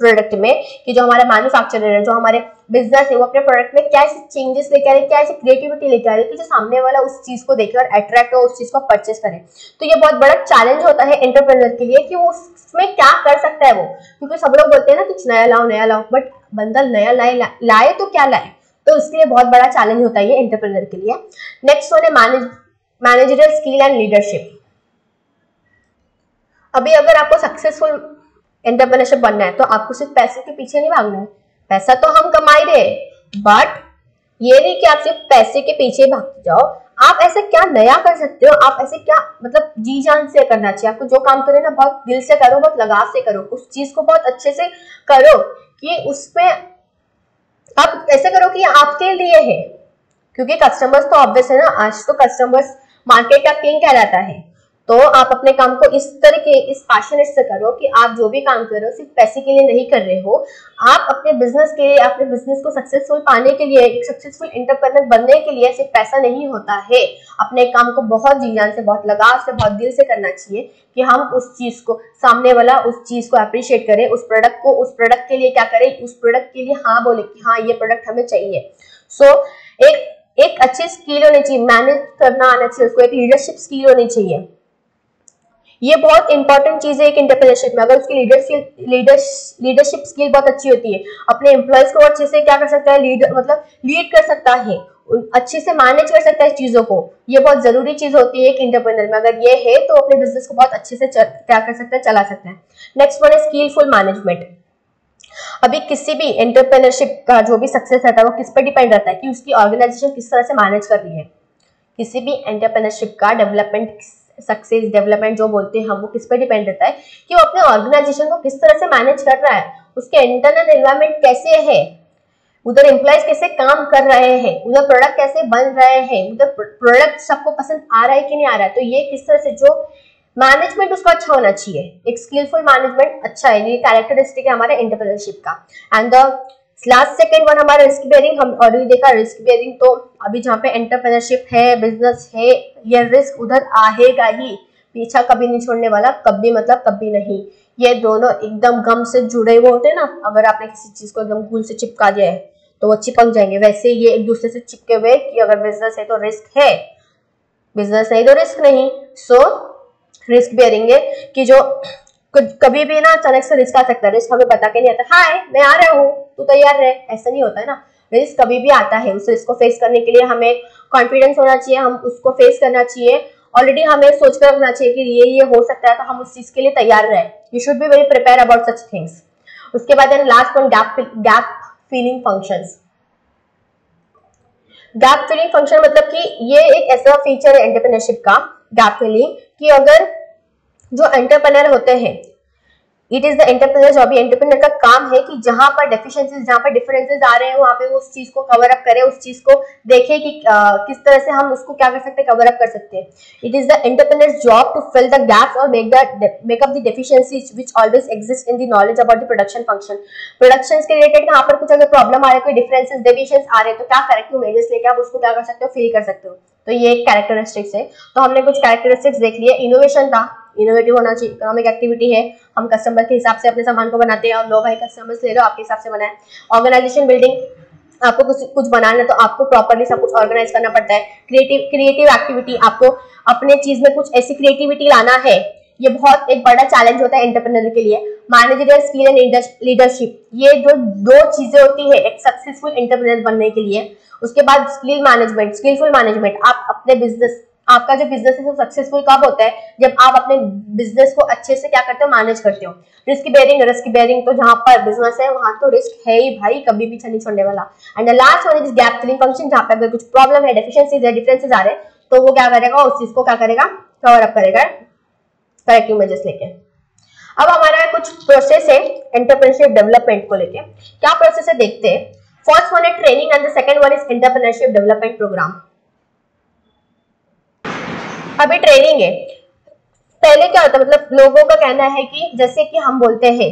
प्रोडक्ट में, कि जो हमारे मैन्युफैक्चरर है, जो हमारे बिजनेस है, वो अपने प्रोडक्ट में क्या ऐसे चेंजेस लेके आ रहे हैं, क्या ऐसी क्रिएटिविटी लेके आ रही है कि जो सामने वाला उस चीज को देखे और अट्रैक्ट हो, उस चीज को परचेस करे। तो ये बहुत बड़ा चैलेंज होता है एंटरप्रेन्योर के लिए कि वो उसमें क्या कर सकता है वो, क्योंकि सब लोग बोलते हैं ना कुछ नया लाओ नया लाओ, बट बंदा नया लाए लाए तो क्या लाए, तो इसलिए बहुत बड़ा चैलेंज होता है ये एंटरप्रेन्योर के लिए। Next one manage managerial skill and leadership. अभी अगर आपको सक्सेसफुल एंटरप्रेन्योरशिप बनना है तो आपको सिर्फ पैसे के पीछे नहीं भागना है। पैसा तो हम कमाई रहे, बट ये नहीं कि आप सिर्फ पैसे के पीछे भागते जाओ। आप ऐसे क्या नया कर सकते हो, आप ऐसे क्या, मतलब जी जान से करना चाहिए आपको। जो काम करें ना बहुत दिल से करो, बहुत लगाव से करो, उस चीज को बहुत अच्छे से करो कि उसमें आप ऐसे करो कि आपके लिए है, क्योंकि कस्टमर्स तो ऑब्वियस है ना, आज तो कस्टमर्स मार्केट का किंग कहलाता है। तो आप अपने काम को इस तरीके, इस पैशनेट से करो कि आप जो भी काम कर रहे हो सिर्फ पैसे के लिए नहीं कर रहे हो, आप अपने बिजनेस के लिए, अपने बिजनेस को सक्सेसफुल पाने के लिए, एक सक्सेसफुल एंटरप्रेन्योर बनने के लिए सिर्फ पैसा नहीं होता है। अपने काम को बहुत जी जान से, बहुत लगाव से, बहुत दिल से करना चाहिए कि हम उस चीज को, सामने वाला उस चीज को अप्रिशिएट करे, उस प्रोडक्ट को, उस प्रोडक्ट के लिए क्या करे, उस प्रोडक्ट के लिए हाँ बोले कि हाँ ये प्रोडक्ट हमें चाहिए। सो so, एक एक अच्छी स्किल होनी चाहिए, मैनेज करना आना चाहिए उसको, एक लीडरशिप स्किल होनी चाहिए। ये बहुत इंपॉर्टेंट चीज है एक एंटरप्रेन्योरशिप में। अगर उसकी लीडरशिप लीडरशिप स्किल बहुत अच्छी होती है, अपने एम्प्लॉयज को अच्छे से क्या कर सकता है, लीडर मतलब लीड कर सकता है, अच्छे से मैनेज कर सकता है चीजों को। ये बहुत जरूरी चीज होती है एक एंटरप्रेन्योर में। अगर ये है तो अपने बिजनेस को बहुत अच्छे से क्या कर सकता है, चला सकता है। नेक्स्ट वन है स्किलफुल मैनेजमेंट। अभी किसी भी एंटरप्रेन्योरशिप का जो भी सक्सेस रहता है वो किस पर डिपेंड रहता है कि उसकी ऑर्गेनाइजेशन किस तरह से मैनेज कर रही है। किसी भी एंटरप्रेन्योरशिप का डेवलपमेंट, सक्सेस डेवलपमेंट जो बोलते हैं हम, वो किस पर डिपेंड रहता है कि वो अपने ऑर्गेनाइजेशन को किस तरह से मैनेज कर रहा है, उसके इंटरनल एनवायरनमेंट कैसे है, उधर एम्प्लॉइज कैसे काम कर रहे हैं, उधर प्रोडक्ट कैसे बन रहे हैं, उधर प्रोडक्ट सबको पसंद आ रहा है कि नहीं आ रहा है। तो ये किस तरह से जो मैनेजमेंट उसका अच्छा होना चाहिए, एक स्किलफुल मैनेजमेंट अच्छा है, ये कैरेक्टरिस्टिक है हमारे एंटरप्रेन्योरशिप का। And the last second one हमारा रिस्क बेयरिंग। हम ऑलरेडी देखा रिस्क बेयरिंग, तो अभी जहाँ पे एंटरप्रेन्योरशिप है, बिजनेस है, ये रिस्क उधर आएगा ही, पीछा कभी नहीं छोड़ने वाला, कभी मतलब कभी नहीं। ये दोनों एकदम गम से जुड़े हुए होते हैं ना, अगर आपने किसी चीज को एकदम गूल से चिपका दिया है तो वो चिपक जाएंगे, वैसे ये एक दूसरे से चिपके हुए कि अगर बिजनेस है तो रिस्क है, बिजनेस नहीं तो रिस्क नहीं। सो रिस्क बेयरिंग है कि जो कभी भी ना अचानक से रिस्क आ सकता है। रिस्क हमें पता के नहीं आता, हाय मैं आ रहा हूँ तू तैयार रहे, ऐसा नहीं होता है ना। रिस्क कभी भी आता है, उस रिस्क को फेस करने के लिए हमें कॉन्फिडेंस होना चाहिए, हम उसको फेस करना चाहिए, ऑलरेडी हमें सोच कर रखना चाहिए कि ये ये हो सकता है, तो हम उस चीज के लिए तैयार रहे। You should be very prepare about such things. उसके बाद last one gap gap filling functions. Gap filling function मतलब कि ये एक ऐसा फीचर है एंटरप्रेन्योरशिप का, गैप फिलिंग, कि अगर जो एंटरप्रेन्योर होते हैं, it is the entrepreneur job. Entrepreneur का काम है कि जहां पर डेफिशिएंसीज, जहां पर डिफरेंसेस आ रहे हैं, वहां पे वो उस चीज को कवर अप करे, उस चीज को देखे कि आ, किस तरह से हम उसको क्या कर सकते हैं, कवर अप कर सकते हैं। It is the entrepreneur job to fill the gaps और make the make up the deficiencies which always exist in the knowledge about the production function. Production के रिलेटेड यहाँ पर कुछ अगर प्रॉब्लम आ रही है, कोई डिफरेंसेस, डेविएशंस आ रहे हैं, तो क्या करेक्टिव मेजर्स लेके आप उसको क्या कर सकते हो, फील कर सकते हो। तो ये एक कैरेक्टरिस्टिक्स है। तो हमने कुछ कैरेक्टरिस्टिक्स देख लिए। इनोवेशन था, इनोवेटिव होना चाहिए। इकोनॉमिक एक्टिविटी है, हम कस्टमर के हिसाब से अपने सामान को बनाते हैं और लो भाई कस्टमर्स ले लो, आपके हिसाब से बनाए। ऑर्गेनाइजेशन बिल्डिंग, आपको कुछ कुछ बनाना है तो आपको प्रॉपरली सब कुछ ऑर्गेनाइज करना पड़ता है। क्रिएटिव क्रिएटिव एक्टिविटी, आपको अपने चीज में कुछ ऐसी क्रिएटिविटी लाना है, ये बहुत एक बड़ा चैलेंज होता है एंटरप्रेन्योर के लिए। मैनेजरियल स्किल एंड लीडरशिप, ये जो दो चीजें होती है एक सक्सेसफुल एंटरप्रेन्योर बनने के लिए। उसके बाद स्किल मैनेजमेंट, स्किलफुल मैनेजमेंट। आप अपने बिजनेस, आपका जो बिजनेस है वो सक्सेसफुल कब होता है, जब आप अपने बिजनेस को अच्छे से क्या करते हो, मैनेज करते हो। रिस्क बेयरिंग, रिस्क बेयरिंग तो जहां पर बिजनेस है वहां तो रिस्क है ही भाई, कभी भी नहीं छोड़ने वाला। And last one is gap filling function, जहां पर अगर कुछ प्रॉब्लम है, डेफिशिएंसीज है, डिफरेंसेस आ रहे हैं, तो वो क्या करेगा, उस चीज को क्या करेगा, कवर अप करेगा करेक्टिव मेजर्स लेके। अब हमारा कुछ प्रोसेस है एंटरप्रेन्योरशिप डेवलपमेंट को लेके, क्या प्रोसेस है देखते हैं। फर्स्ट वन है training and the second one is entrepreneurship development programme. अभी ट्रेनिंग है, पहले क्या होता है मतलब लोगों का कहना है कि जैसे कि हम बोलते हैं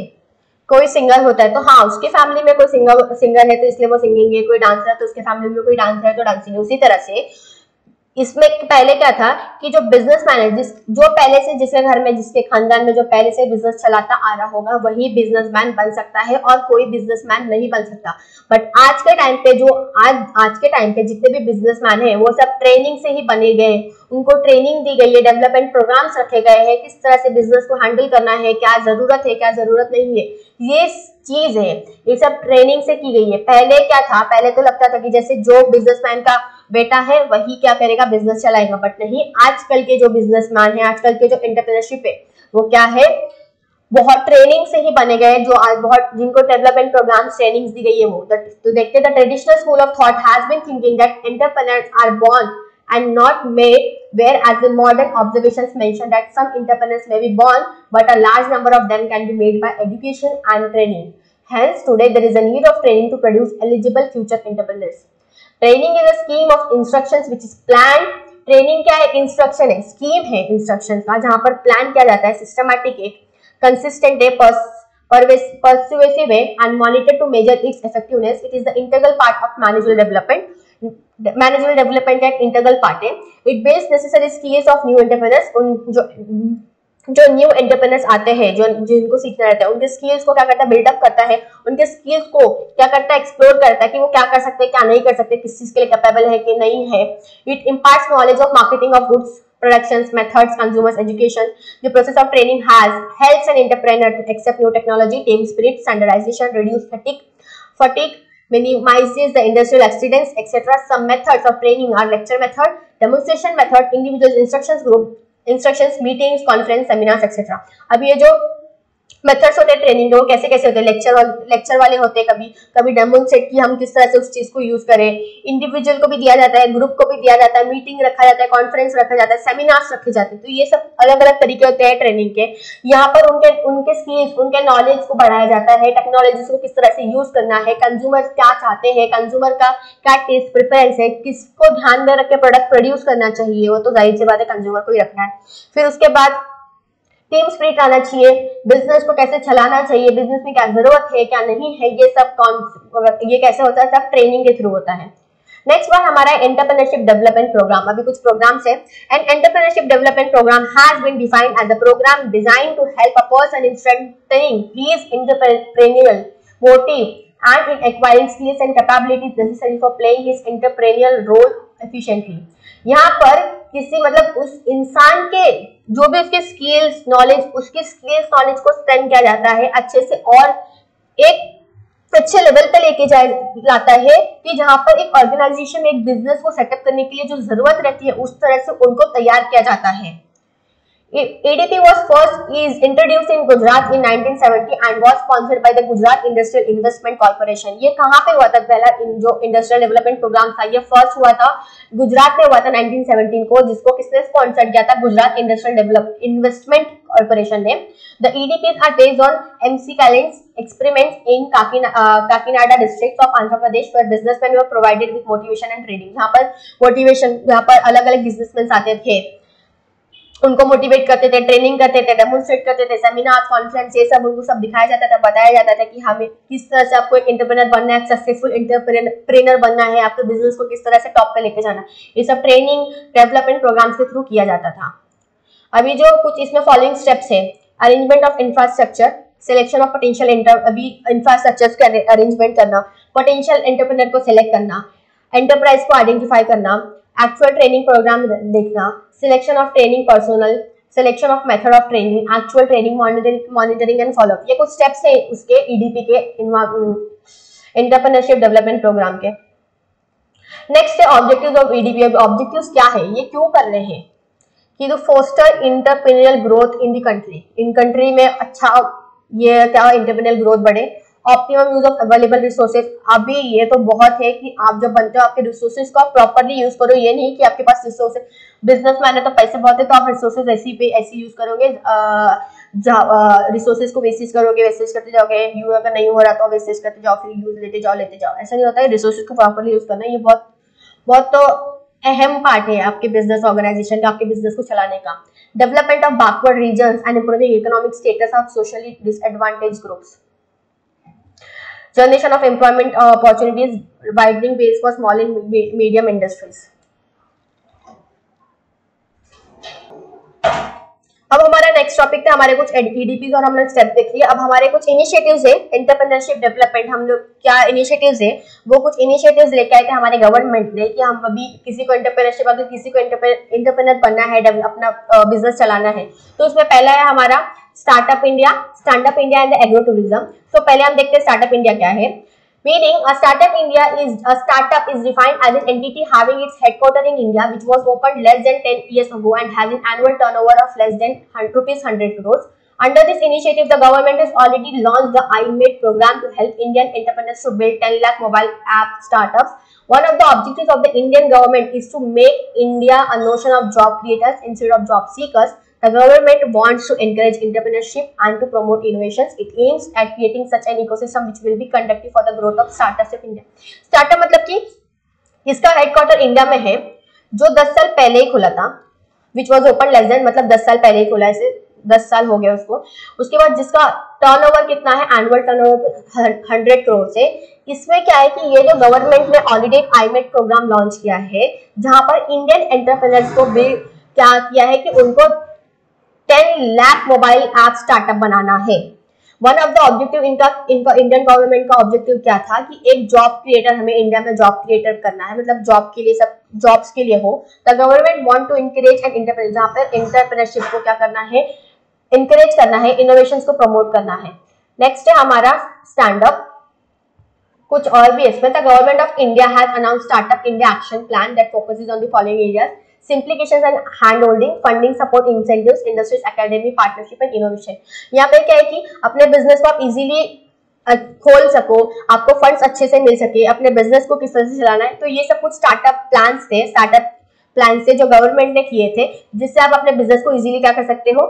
कोई सिंगर होता है तो हाँ उसकी फैमिली में कोई सिंगर सिंगर है तो इसलिए वो सिंगिंग है, कोई डांसर है तो उसके फैमिली में कोई डांसर है तो डांसिंग है। उसी तरह से इसमें पहले क्या था कि जो बिजनेसमैन है जो पहले से जिसके घर में जिसके खानदान में जो पहले से बिजनेस चलाता आ रहा होगा वही बिजनेसमैन बन सकता है और कोई बिजनेसमैन नहीं बन सकता। बट आज के टाइम पे जो आज आज के टाइम पे जितने भी बिजनेसमैन हैं वो सब ट्रेनिंग से ही बने गए, उनको ट्रेनिंग दी गई है, डेवलपमेंट प्रोग्राम्स रखे गए हैं किस तरह से बिजनेस को हैंडल करना है, क्या जरूरत है क्या जरूरत नहीं है, ये चीज है ये सब ट्रेनिंग से की गई है। पहले क्या था, पहले तो लगता था कि जैसे जो बिजनेसमैन का बेटा है वही क्या करेगा बिजनेस चलाएगा, बट नहीं, आजकल के जो बिजनेसमैन है आजकल के जो एंटरप्रेन्योरशिप है वो क्या है बहुत ट्रेनिंग से ही बने गए, जो आज बहुत जिनको डेवलपमेंट प्रोग्राम ट्रेनिंग दी गई है वो तो देखते हैं। The traditional school of thought has been thinking that entrepreneurs are born and not made, whereas the modern observations mention that some entrepreneurs may be born but a large number of them can be made by education and training. Hence today there is a need of training to produce eligible future entrepreneurs. Training is a scheme of instructions which is planned. Training क्या है, instruction है, scheme है instructions का, जहाँ पर plan किया जाता है, systematic है, consistent है, persuasive है and monitored to measure its effectiveness. It is the integral part of managerial development. Management development का एक इंटीग्रल पार्ट है। It base necessary skills of new entrepreneurs, उन जो जो न्यू एंटरप्रेन्योर्स आते हैं जो जिनको सीखना रहता है उनके स्किल्स को क्या करता है बिल्डअप करता है, उनके स्किल्स को क्या करता है एक्सप्लोर करता है कि वो क्या कर सकते हैं क्या नहीं कर सकते, किस चीज के लिए कैपेबल है कि नहीं है। It imparts knowledge of marketing of goods, productions, methods, consumers education. The process of training has helps an entrepreneur to accept new technology, team spirit, standardisation, reduce fatigue fatigue minimizes the industrial accidents, et cetera. Some methods of training are lecture method, demonstration method, individual instructions, group instructions, meetings, conference, seminars, et cetera. अब ये जो methods होते हैं training के वो कैसे कैसे होते हैं, लेक्चर लेक्चर वाले होते हैं, कभी कभी डेमोन्स्ट्रेट कि हम किस तरह से उस चीज को यूज करें, इंडिविजुअल को भी दिया जाता है, ग्रुप को भी दिया जाता है, मीटिंग रखा जाता है, कॉन्फ्रेंस रखा जाता है, सेमिनार्स रखे जाते हैं। तो ये सब अलग अलग तरीके होते हैं ट्रेनिंग के। यहाँ पर उनके उनके स्किल्स उनके नॉलेज को बढ़ाया जाता है, टेक्नोलॉजीज को किस तरह से यूज करना है, कंज्यूमर क्या चाहते हैं, कंज्यूमर का क्या टेस्ट प्रेफरेंस है, किसको ध्यान में रख के प्रोडक्ट प्रोड्यूस करना चाहिए, वो तो जाहिर सी बात है कंज्यूमर को ही रखना है। फिर उसके बाद टीम स्पिरिट आना चाहिए, बिजनेस को कैसे चलाना चाहिए, बिजनेस में क्या जरूरत है क्या नहीं है, ये सब कौन ये कैसे होता है सब ट्रेनिंग के थ्रू होता है। नेक्स्ट वन हमारा एंटरप्रेन्योरशिप डेवलपमेंट प्रोग्राम। अभी कुछ प्रोग्राम्स हैं। And entrepreneurship development programme has been defined as a programme design to help a person in strengthening his entrepreneurial motive and in acquiring skills and capabilities necessary for playing his entrepreneurial role efficiently. यहाँ पर किसी मतलब उस इंसान के जो भी उसके स्किल्स नॉलेज उसके स्किल्स नॉलेज को स्ट्रेंथ किया जाता है अच्छे से और एक अच्छे लेवल पे लेके जाए लाता है कि जहाँ पर एक ऑर्गेनाइजेशन में एक बिजनेस को सेटअप करने के लिए जो जरूरत रहती है उस तरह से उनको तैयार किया जाता है। A D P was first is introduced in Gujarat in nineteen seventy and was sponsored by the Gujarat Industrial Investment Corporation. ये कहाँ पे हुआ था, पहला जो इंडस्ट्रियल डेवलपमेंट प्रोग्राम था ये फर्स्ट हुआ था गुजरात में, हुआ था nineteen seventeen को, जिसको किसने स्पॉन्सर किया था Gujarat industrial develop investment corporation ने। The E D Ps are based on M C Callan's experiments in Kakina, uh, Kakinada district of Andhra Pradesh where businessmen were provided with motivation and training. यहाँ पर motivation यहाँ पर अलग अलग businessman आते थे, उनको मोटिवेट करते थे, ट्रेनिंग करते थे, डेमोन्स्ट्रेट करते थे, सेमिनार कॉन्फ्रेंस ये सब उनको सब दिखाया जाता था, बताया जाता था कि हमें किस तरह से आपको एक एंटरप्रेनर बनना है, सक्सेसफुल एंटरप्रेनर बनना है, आपके बिजनेस को किस तरह से टॉप पे लेके जाना, ये सब ट्रेनिंग डेवलपमेंट प्रोग्राम्स के थ्रू किया जाता था। अभी जो कुछ इसमें फॉलोइंग स्टेप्स है, arrangement of infrastructure, selection of potential अभी इंफ्रास्ट्रक्चर का अरेंजमेंट करना, पोटेंशियल एंटरप्रेनर को सिलेक्ट करना, एंटरप्राइज को आइडेंटिफाई करना, एक्चुअल ट्रेनिंग प्रोग्राम देखना, selection of training personal, selection of method of training, actual training monitoring and follow up, ये कुछ स्टेप्स हैं उसके ईडीपी के एंटरप्रेन्योरशिप डेवलपमेंट प्रोग्राम के। नेक्स्ट है ऑब्जेक्टिव्स ऑफ ईडीपी। ऑब्जेक्टिव्स क्या है, ये क्यों कर रहे हैं कि तो foster entrepreneurial growth in the country, in country में अच्छा ये क्या एंटरप्रेन्योरियल ग्रोथ बढ़े, optimum use of available resources, अभी ये तो बहुत है कि आप जब बनते हो आपके रिसोर्सेज को प्रॉपरली यूज करो, ये नहीं कि आपके पास रिसोर्सेज बिजनेसमैन है तो पैसे बहुत है तो आप रिसोर्सेज ऐसी पे ऐसी यूज करोगे, रिसोर्सेज को वेस्टेज करोगे, वेस्टेज करते जाओगे, यू अगर नहीं हो रहा तो वेस्टेज करते जाओ, फिर यूज लेते जाओ लेते जाओ ऐसा नहीं होता है। रिसोर्सेज को प्रॉपरली यूज करना ये बहुत बहुत तो अहम पार्ट है आपके बिजनेस ऑर्गेनाइजेशन का, आपके बिजनेस को चलाने का। Development of backward regions and improving economic status of socially disadvantage groups. Generation of employment opportunities widening base for small and medium industries. अब हमारा नेक्स्ट टॉपिक था, हमारे कुछ ईडीपीज और हम लोग स्टेप देख लिए। अब हमारे कुछ इनिशिएटिव्स है एंटरप्रेन्योरशिप डेवलपमेंट, हम लोग क्या इनिशिएटिव्स है वो कुछ इनिशिएटिव्स लेके आए थे हमारे गवर्नमेंट ने कि हम अभी किसी को एंटरप्रेन्योरशिप अगर किसी को एंटरप्रेन्योर बनना है, अपना बिजनेस चलाना है तो उसमें पहला है हमारा startup India, stand up India and agro tourism. तो पहले हम देखते हैं स्टार्टअप इंडिया क्या है। Meaning, a startup India is a startup is defined as an entity having its headquarters in India, which was opened less than ten years ago and has an annual turnover of less than rupees one hundred crores. Under this initiative, the government has already launched the iMade program to help Indian entrepreneurs to build ten lakh mobile app startups. One of the objectives of the Indian government is to make India a notion of job creators instead of job seekers. The government wants to encourage entrepreneurship and to promote innovations. It aims at creating such an ecosystem which will be conducive for the growth of startups in India. Startup मतलब कि इसका headquarter India में है जो दस साल पहले ही खुला था, which was opened less than मतलब दस साल पहले ही खुला है, दस साल हो गया उसको। उसके बाद जिसका टर्नओवर कितना है एनुअल टर्नओवर हंड्रेड करोड़ से। इसमें क्या है कि ये जो गवर्नमेंट ने ऑलरेडी एक आईमेड प्रोग्राम लॉन्च किया है जहाँ पर इंडियन एंटरप्रेन्योर्स को भी क्या किया है कि उनको ten lakh mobile app startup बनाना है। वन ऑफ द ऑब्जेक्टिव इनका इनका इंडियन गवर्नमेंट का ऑब्जेक्टिव क्या था कि एक जॉब क्रिएटर हमें इंडिया में जॉब क्रिएटर करना है, मतलब जॉब के लिए सब जॉब्स के लिए हो। The government want to encourage and entrepreneur, जहाँ पर एंटरप्रेन्योरशिप को क्या करना है, एनकरेज करना है, इनोवेशन को प्रमोट करना है। नेक्स्ट है हमारा स्टैंडअप, कुछ और भी इसमें। The government of India has announced startup India action plan that focuses on the following areas: Simplifications and handholding, funding support, incentives, industries, academy, partnership and innovation। यहाँ पे क्या है कि अपने बिजनेस को आप इजीली खोल सको, आपको फंड्स अच्छे से मिल सके, अपने बिजनेस को किस तरह से चलाना है, तो ये सब कुछ स्टार्टअप प्लान थे, स्टार्टअप प्लान से जो गवर्नमेंट ने किए थे जिससे आप अपने बिजनेस को इजीली क्या कर सकते हो,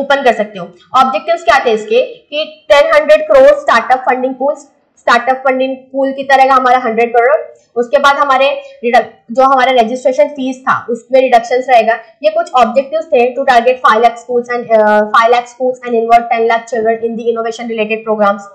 ओपन कर सकते हो। ऑब्जेक्टिव्स क्या थे इसके कि ten hundred crore startup funding pool, startup funding pool की तरह का हमारा हंड्रेड करोड़। उसके बाद हमारे जो हमारा रजिस्ट्रेशन फीस था उसमें रिडक्शन रहेगा। ये कुछ ऑब्जेक्टिव्स थे to target five lakh schools and five lakh schools and involve ten lakh children in the innovation related programmes.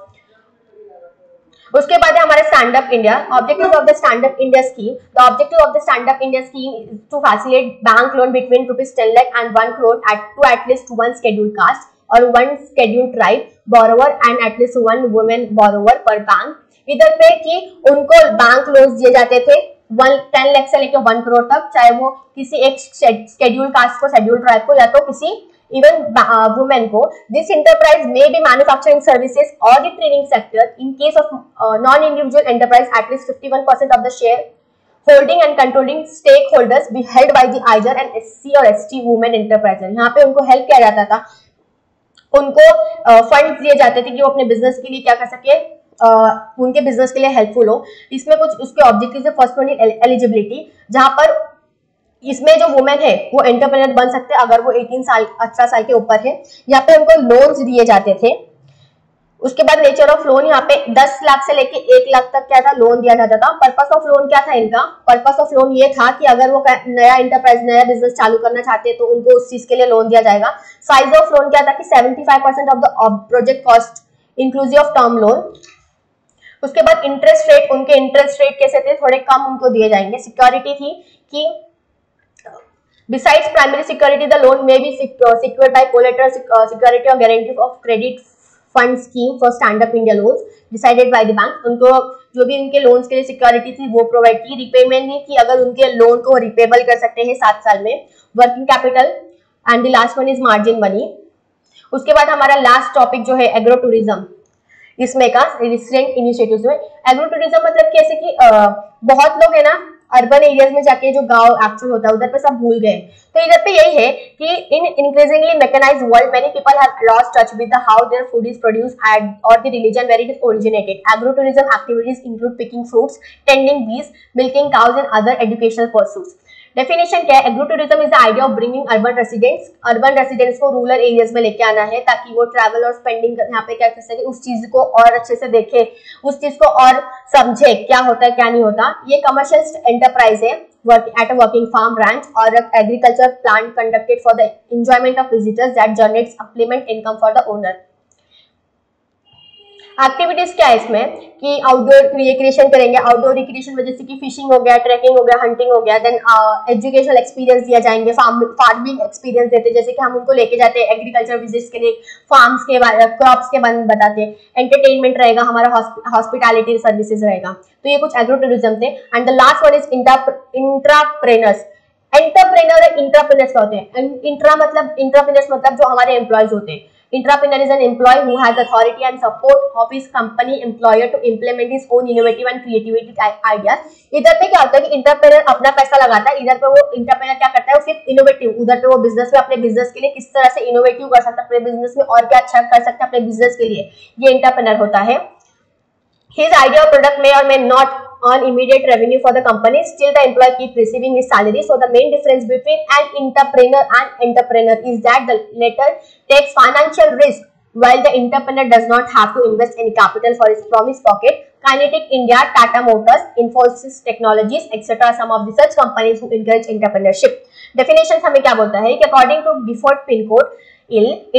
उसके बाद हमारे stand up India, objective of the stand up India scheme. The objective of the stand up India scheme is to facilitate bank loan between rupees ten lakh and one crore to at least one scheduled caste और one scheduled tribe borrower and at least one women borrower पर bank. इधर पे कि उनको bank loans दिए जाते थे one ten lakh से लेकर वन करोड़ तक, चाहे वो किसी एक शेड्यूल कास्ट को, शेड्यूल ट्राइब को या तो किसी इवन वुमेन को। This enterprise may be manufacturing services और the training sector. In case of non individual enterprise at least fifty one percent of the share holding and controlling stake holders be held by the either and S C और S T women enterpriser. यहाँ पे उनको help किया जाता था, उनको fund uh, दिए जाते थे कि वो अपने बिजनेस के लिए क्या कर सके, Uh, उनके बिजनेस के लिए हेल्पफुल हो। इसमें कुछ उसके ऑब्जेक्टिव्स है। फर्स्ट वन इज एलिजिबिलिटी, जहां पर इसमें जो वुमेन है वो एंटरप्रेन्योर बन सकते हैं अगर वो अठारह साल अठारह साल के ऊपर है। यहाँ पे उनको लोन्स दिए जाते थे। उसके बाद नेचर ऑफ लोन, यहाँ पे दस लाख से लेके एक लाख तक क्या था, लोन दिया जाता था। पर्पस ऑफ लोन क्या था इनका, पर्पस ऑफ लोन ये था कि अगर वो नया इंटरप्राइज नया बिजनेस चालू करना चाहते हैं तो उनको उस चीज के लिए लोन दिया जाएगा। साइज ऑफ लोन क्या था कि seventy five percent of the project cost inclusive of term loan. उसके बाद इंटरेस्ट रेट, उनके इंटरेस्ट रेट कैसे थे, थोड़े कम उनको दिए जाएंगे। सिक्योरिटी थी कि besides primary security the loan may be secured by collateral security और guarantee of credit fund scheme for stand up India loans decided by the bank. उनको जो भी उनके लोन्स के लिए सिक्योरिटी थी वो प्रोवाइड की। रिपेमेंट है कि अगर उनके लोन को रिपेबल कर सकते हैं सात साल में। Working capital and the last one is margin money. उसके बाद हमारा लास्ट टॉपिक जो है एग्रो टूरिज्म, इसमें का रिसेंट इनिशिएटिव्स में। एग्रो टूरिज्म मतलब कैसे कि आ, बहुत लोग है ना अर्बन एरियाज में जाके जो गांव एक्चुअल होता है उधर पे सब भूल गए। तो इधर पे यही है कि in increasingly mechanised world many people have lost touch with the how their food is produce and और the religion where it is originated. Agro tourism activities include picking fruits, tending bees, milking cows and other educational pursuits. Definition क्या है? Agro tourism is the idea of bringing urban residents, urban residents को rural areas में लेके आना है ताकि वो travel और स्पेंडिंग यहाँ पे क्या कर सके, उस चीज को और अच्छे से देखे, उस चीज को और समझे क्या होता है क्या नहीं होता। ये कमर्शियल एंटरप्राइज है at a working farm, ranch और agriculture plant conducted for the enjoyment of visitors that generates supplement income for the owner. Activities क्या है इसमें कि आउटडोर रिक्रिएशन करेंगे, आउटडोर रिक्रिएशन में जैसे कि फिशिंग हो गया, ट्रैकिंग हो गया, हंटिंग हो गया, देन एजुकेशनल एक्सपीरियंस दिया जाएंगे, फार्मिंग एक्सपीरियंस देते हैं, जैसे कि हम उनको लेके जाते हैं एग्रीकल्चर विजिट्स के लिए, फार्म्स के बारे क्रॉप्स के बारे में बताते हैं, एंटरटेनमेंट रहेगा, हमारा हॉस्पिटैलिटी सर्विसेज रहेगा। तो ये कुछ एग्रो टूरिज्म थे। And the last one is intrapreneurs. Entrepreneur और इंट्राप्रेनर्स होते हैं, इंट्रा मतलब इंट्राप्रेनर्स मतलब जो हमारे एम्प्लॉयज होते हैं। Entrepreneur is an employee who has authority and support of his company employer to implement his own innovative and creativity ideas. इधर पे क्या होता है कि entrepreneur अपना पैसा लगाता है, इधर पे वो entrepreneur क्या करता है, वो सिर्फ innovative, उधर पे वो बिजनेस में अपने बिजनेस के लिए किस तरह से इनोवेटिव कर सकता है, अपने बिजनेस में और क्या अच्छा कर सकता है अपने बिजनेस के लिए, ये entrepreneur होता है। His idea or product may or may not earn immediate revenue for the company. Still, the employee keep receiving his salary. So, the main difference between an entrepreneur and entrepreneur is that the latter takes financial risk, while the entrepreneur does not have to invest any capital for his from his pocket. Kinetic India, Tata Motors, Infosys Technologies, et cetera are some of the such companies who encourage entrepreneurship. Definitions हमें क्या बोलता है कि according to Gifford pin code,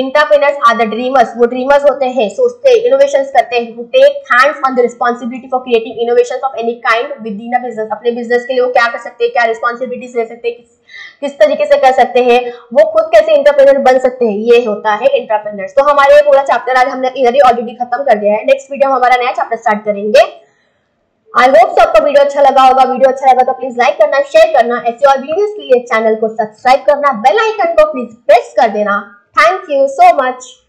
entrepreneurs are the dreamers, वो dreamers होते हैं, सोचते, innovations करते हैं, who take hands on the responsibility for creating innovations of any kind within a business. अपने business के लिए वो क्या कर सकते हैं, क्या responsibilities ले सकते हैं, किस, किस तरीके से कर सकते हैं, वो खुद कैसे entrepreneur बन सकते हैं, ये होता है entrepreneurs। तो हमारे पूरा चैप्टर आज हमने इधर ही ऑलरेडी खत्म कर दिया है। नेक्स्ट वीडियो हमारा नया चैप्टर स्टार्ट करेंगे। आई होप आपको वीडियो अच्छा लगा होगा, वीडियो अच्छा लगा तो प्लीज लाइक करना, शेयर करना, ऐसे और वीडियोस के लिए चैनल को सब्सक्राइब करना, बेल आइकन को प्लीज प्रेस कर देना। Thank you so much.